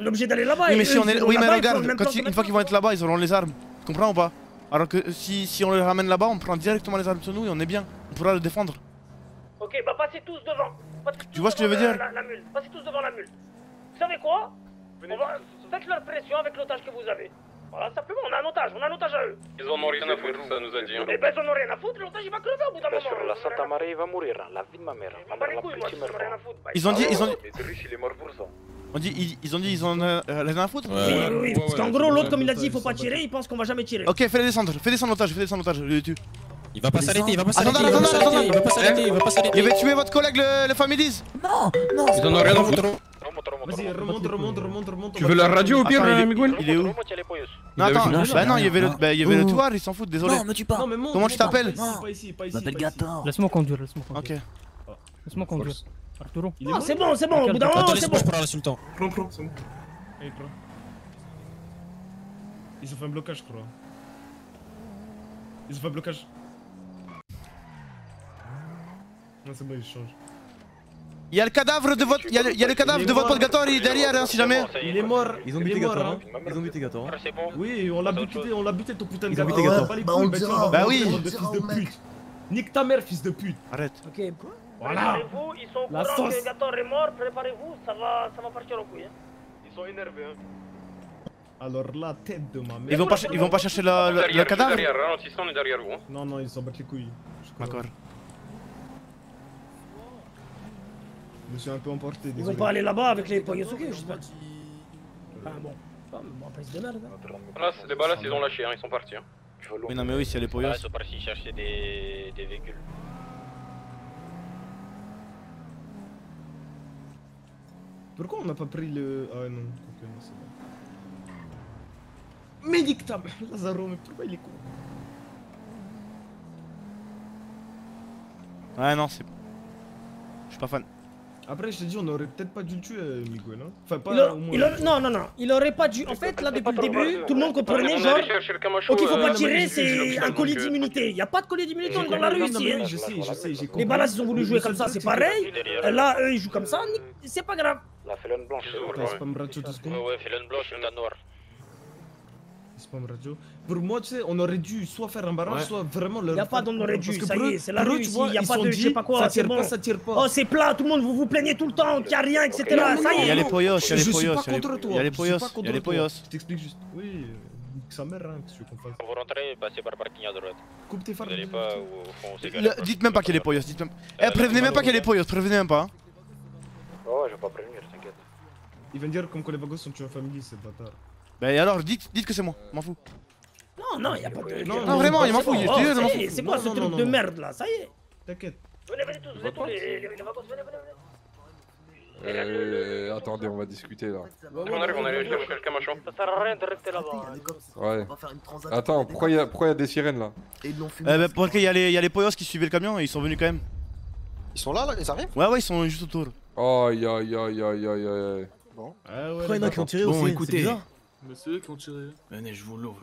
On est obligé d'aller là-bas. Oui mais, et si eux, on est... oui, mais regarde, quand ils... une fois qu'ils vont être là-bas ils auront les armes. Tu comprends ou pas? Alors que si, si on les ramène là-bas, on prend directement les armes sur nous et on est bien. On pourra le défendre. Ok bah passez tous devant. Passez tous tu vois ce que je veux dire la, la mule. Passez tous devant la mule. Vous savez quoi? Venez. Faites leur pression avec l'otage que vous avez. Voilà, simplement, on a un otage, on a un otage à eux. Ils en ont rien à foutre, ça nous a dit. Eh ben, ils en ont rien à foutre, l'otage il va crever au bout d'un moment. Bien sûr, la Santa Maria va mourir, la vie de ma mère. Ils m'en bat les couilles, moi, ils en ont rien à foutre. Ils ont dit, ils ont dit. On dit, ils ont dit, ils en ont rien à foutre? Oui, oui, parce qu'en gros, l'autre, comme il a dit, il faut pas tirer, il pense qu'on va jamais tirer. Ok, fais descendre, fais descendre l'otage, fais descendre l'otage, je le tue. Il va pas s'arrêter, il va pas s'arrêter. Attends, attends, attends, il va pas s'arrêter, il va pas s'arrêter. Il va tuer votre collègue, le Families. Non, non, ils en ont rien à foutre. Vas-y, remonte, remonte, remonte, remonte. Tu veux la radio au pire, Miguel? Il est où? Non, attends, bah non, il y avait le toit, ils s'en foutent, désolé. Non, me tue pas. Comment tu t'appelles? Pas ici, pas ici. Je m'appelle Gator. Laisse-moi conduire, laisse-moi conduire. Ok. Laisse-moi conduire. Arturo. Non, c'est bon, c'est bon, au bout d'un moment, c'est bon. Attends, je prends le sultan. Prends, prends, c'est bon. Allez, prends. Ils ont fait un blocage, je crois. Ils ont fait un blocage. Non, c'est bon, ils changent. Il y a le cadavre de votre, il y a le, il y a le cadavre de votre pote Gatori derrière, hein, si jamais. Il est mort. Ils ont buté Gator. Hein. Ils ont buté Gator. Hein. Oui, on l'a buté, on l'a buté ton putain de Gator. Ils ont buté Gator. Bah, on bah, on bah oui. De fils de pute. Nique ta mère, fils de pute. Arrête. Ok. Quoi? Voilà. Préparez-vous, ils sont au courant que Gator est mort. Préparez-vous, ça va, ça va partir en couille. Hein. Ils sont énervés. Hein. Alors la tête de ma mère. Ils vont pas, ils vont pas chercher la, la, le cadavre. Derrière, ralentissons, on est derrière vous. Non, non, ils s'en battent les couilles. D'accord. Je me suis un peu emporté. Désolé. Ils vont pas aller là-bas avec les Poyosuke, je sais pas. Ah bon. Ah, bon après, ils se démerdent. Hein. Les ballasses, ils ont lâché, hein, ils sont partis. Hein. Oui, non, mais oui, c'est les Poyos. Ah, ils sont partis chercher des, des véhicules. Pourquoi on n'a pas pris le. Ah non, ok, non, c'est bon. Mais nique ta mère, Lazaro, mais pourquoi il est con? Ah non, c'est bon. Je suis pas fan. Après, je t'ai dit, on aurait peut-être pas dû le tuer, Miguel. Hein. Enfin, pas a, au moins. A, non, non, non. Il aurait pas dû. En fait, là, depuis le début, tout le monde comprenait, genre. Ok, faut pas tirer, c'est un collier d'immunité. Y a pas de collier d'immunité dans la rue ici. Hein. Je sais, je sais, j'ai compris. Les balades, ils ont voulu jouer comme ça, c'est pareil. Là, eux, ils jouent comme ça, c'est pas grave. La félone blanche, c'est pas me braquer tout ce qu'on. Ouais, ouais, félone blanche, on a noir. Pour moi, tu sais, on aurait dû soit faire un barrage, ouais. soit vraiment le. Il n'y a pas d'on aurait dû, ça y est, c'est la rue, il n'y a pas de je sais pas quoi, c'est bon. Ça tire pas. Oh, c'est plat, tout le monde, vous vous plaignez tout le temps, qu'il n'y a rien, et cetera. Non, non, non, ça y est, il y a les poyos, il y a les poyos. Il y a les poyos, il y a les poyos. Je t'explique juste. Oui, sa mère, hein, qu'est-ce que tu comprends. Vous rentrez et passez par le parking à droite. Coupe tes phares. Dites même pas qu'il y a les poyos, dites même. Eh, prévenez même pas qu'il y a les poyos, prévenez même pas. Oh, je vais pas prévenir, t'inquiète. Ils viennent dire comme que les Vagos sont tués en famille, ces bâtards. Bah et alors, dites, dites que c'est moi, m'en fous. Non, non, y'a pas de. Non, non vraiment, il m'en fout, il est m'en fout. C'est quoi ce truc de merde là, ça y est. T'inquiète. Venez, venez tous, venez tous, les Vagos, venez, venez, venez. Attendez, on va discuter là. On arrive, on arrive, je cherche machin. Ça sert à rien de rester là-bas. Ouais. Attends, pourquoi y'a des sirènes là? Eh bah, parce qu'il y a les poyos qui suivaient le camion et ils sont venus quand même. Ils sont là, là, ils arrivent? Ouais, ouais, ils sont juste autour. Oh, ya ya ya ya ya. Bon. Pourquoi y'en a qui ont tiré aussi? Bon, écoutez. Mais c'est eux qui ont tiré. Venez, je vous l'ouvre.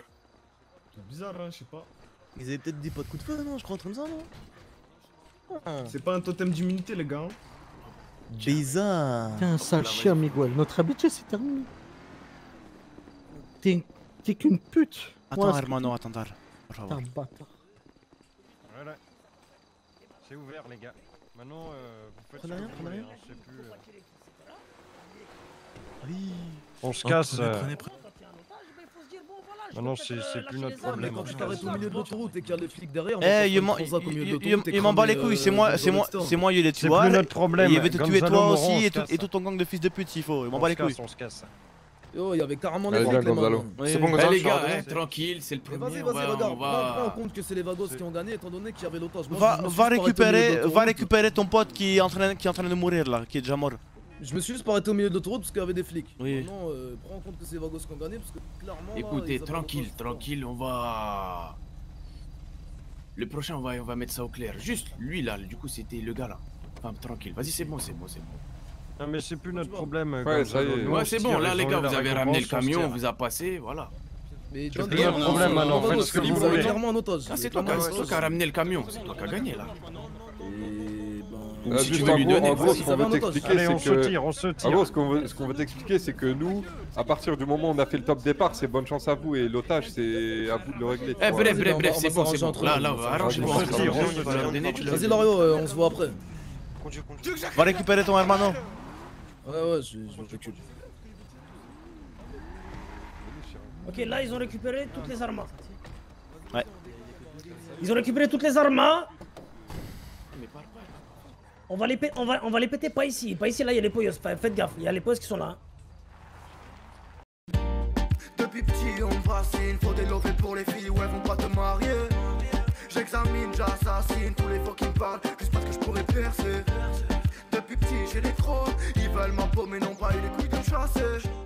C'est bizarre, hein, je sais pas. Ils avaient peut-être des pots de coup de feu, non? Je crois, en train de ça, non ah. C'est pas un totem d'immunité, les gars. Hein. Bizarre. T'es un sale chien, Miguel. Notre habitude, c'est terminé. T'es es, qu'une pute. Attends, ouais, hermano, attends. Attends, bâtard. Voilà. C'est ouvert, les gars. Maintenant, euh, vous faites prenez rien, prenez rien. Je sais plus. Euh... Oui. On se casse. Prenez, prenez, prenez. Maintenant c'est plus notre problème. Quand tu t'arrêtes au milieu de l'autoroute et qu'il y a les flics derrière, il m'en bat les couilles, c'est moi, c'est moi, c'est moi, il est tué. C'est plus notre problème. Il avait te tuer toi aussi et tout ton gang de fils de pute s'il faut. Il m'en bat les couilles. On se casse. Oh, il y avait carrément des Gonzalo. C'est bon Gonzalo. Les gars, tranquille, c'est le premier. Vas-y, vas-y, regarde. Prends en compte que c'est les Vagos qui ont gagné étant donné qu'il y avait l'otage. Va récupérer, va récupérer ton pote qui est en train, qui est en train de mourir là, qui est déjà mort. Je me suis juste arrêté au milieu de l'autoroute parce qu'il y avait des flics. Oui. Maintenant, euh, prends en compte que c'est les Vagos qui ont gagné parce que clairement. Écoutez, là, tranquille, tranquille, on va. Le prochain, on va, on va mettre ça au clair. Juste lui là, du coup, c'était le gars là. Enfin, tranquille, vas-y, c'est bon, c'est bon, c'est bon. Non, mais c'est plus notre problème. Ouais, ça y est. Ouais, c'est bon, là, les gars, vous avez ramené le camion, on vous a passé, voilà. Mais c'est plus notre problème maintenant, faites ce que vous voulez. C'est toi qui as ramené le camion, c'est toi qui as gagné là. Si en, gros, en gros, ce qu'on veut t'expliquer, c'est que. On se tire. En gros, ce qu'on veut, ce qu'on veut t'expliquer, c'est que nous, à partir du moment où on a fait le top départ, c'est bonne chance à vous et l'otage, c'est à vous de le régler. Eh, bref, bref, bref, c'est bon, c'est bon. Là, là, arrangez-vous. Vas-y, L'Orio, on se voit après. Va récupérer ton hermano. Ouais, ouais, je me recule. Ok, là, ils ont récupéré toutes les armas. Ouais. Ils ont récupéré toutes les armas. On va, les on, va, on va les péter pas ici, pas ici là il y a les poyos, faites gaffe, il y a les poyos qui sont là. Depuis petit on fascine, faut des lovés pour les filles, ouais vont pas te marier. J'examine, j'assassine tous les faux qui me parlent, juste parce que je pourrais percer. Depuis petit j'ai des crocs, ils veulent ma peau mais n'ont pas eu les couilles de me chasser.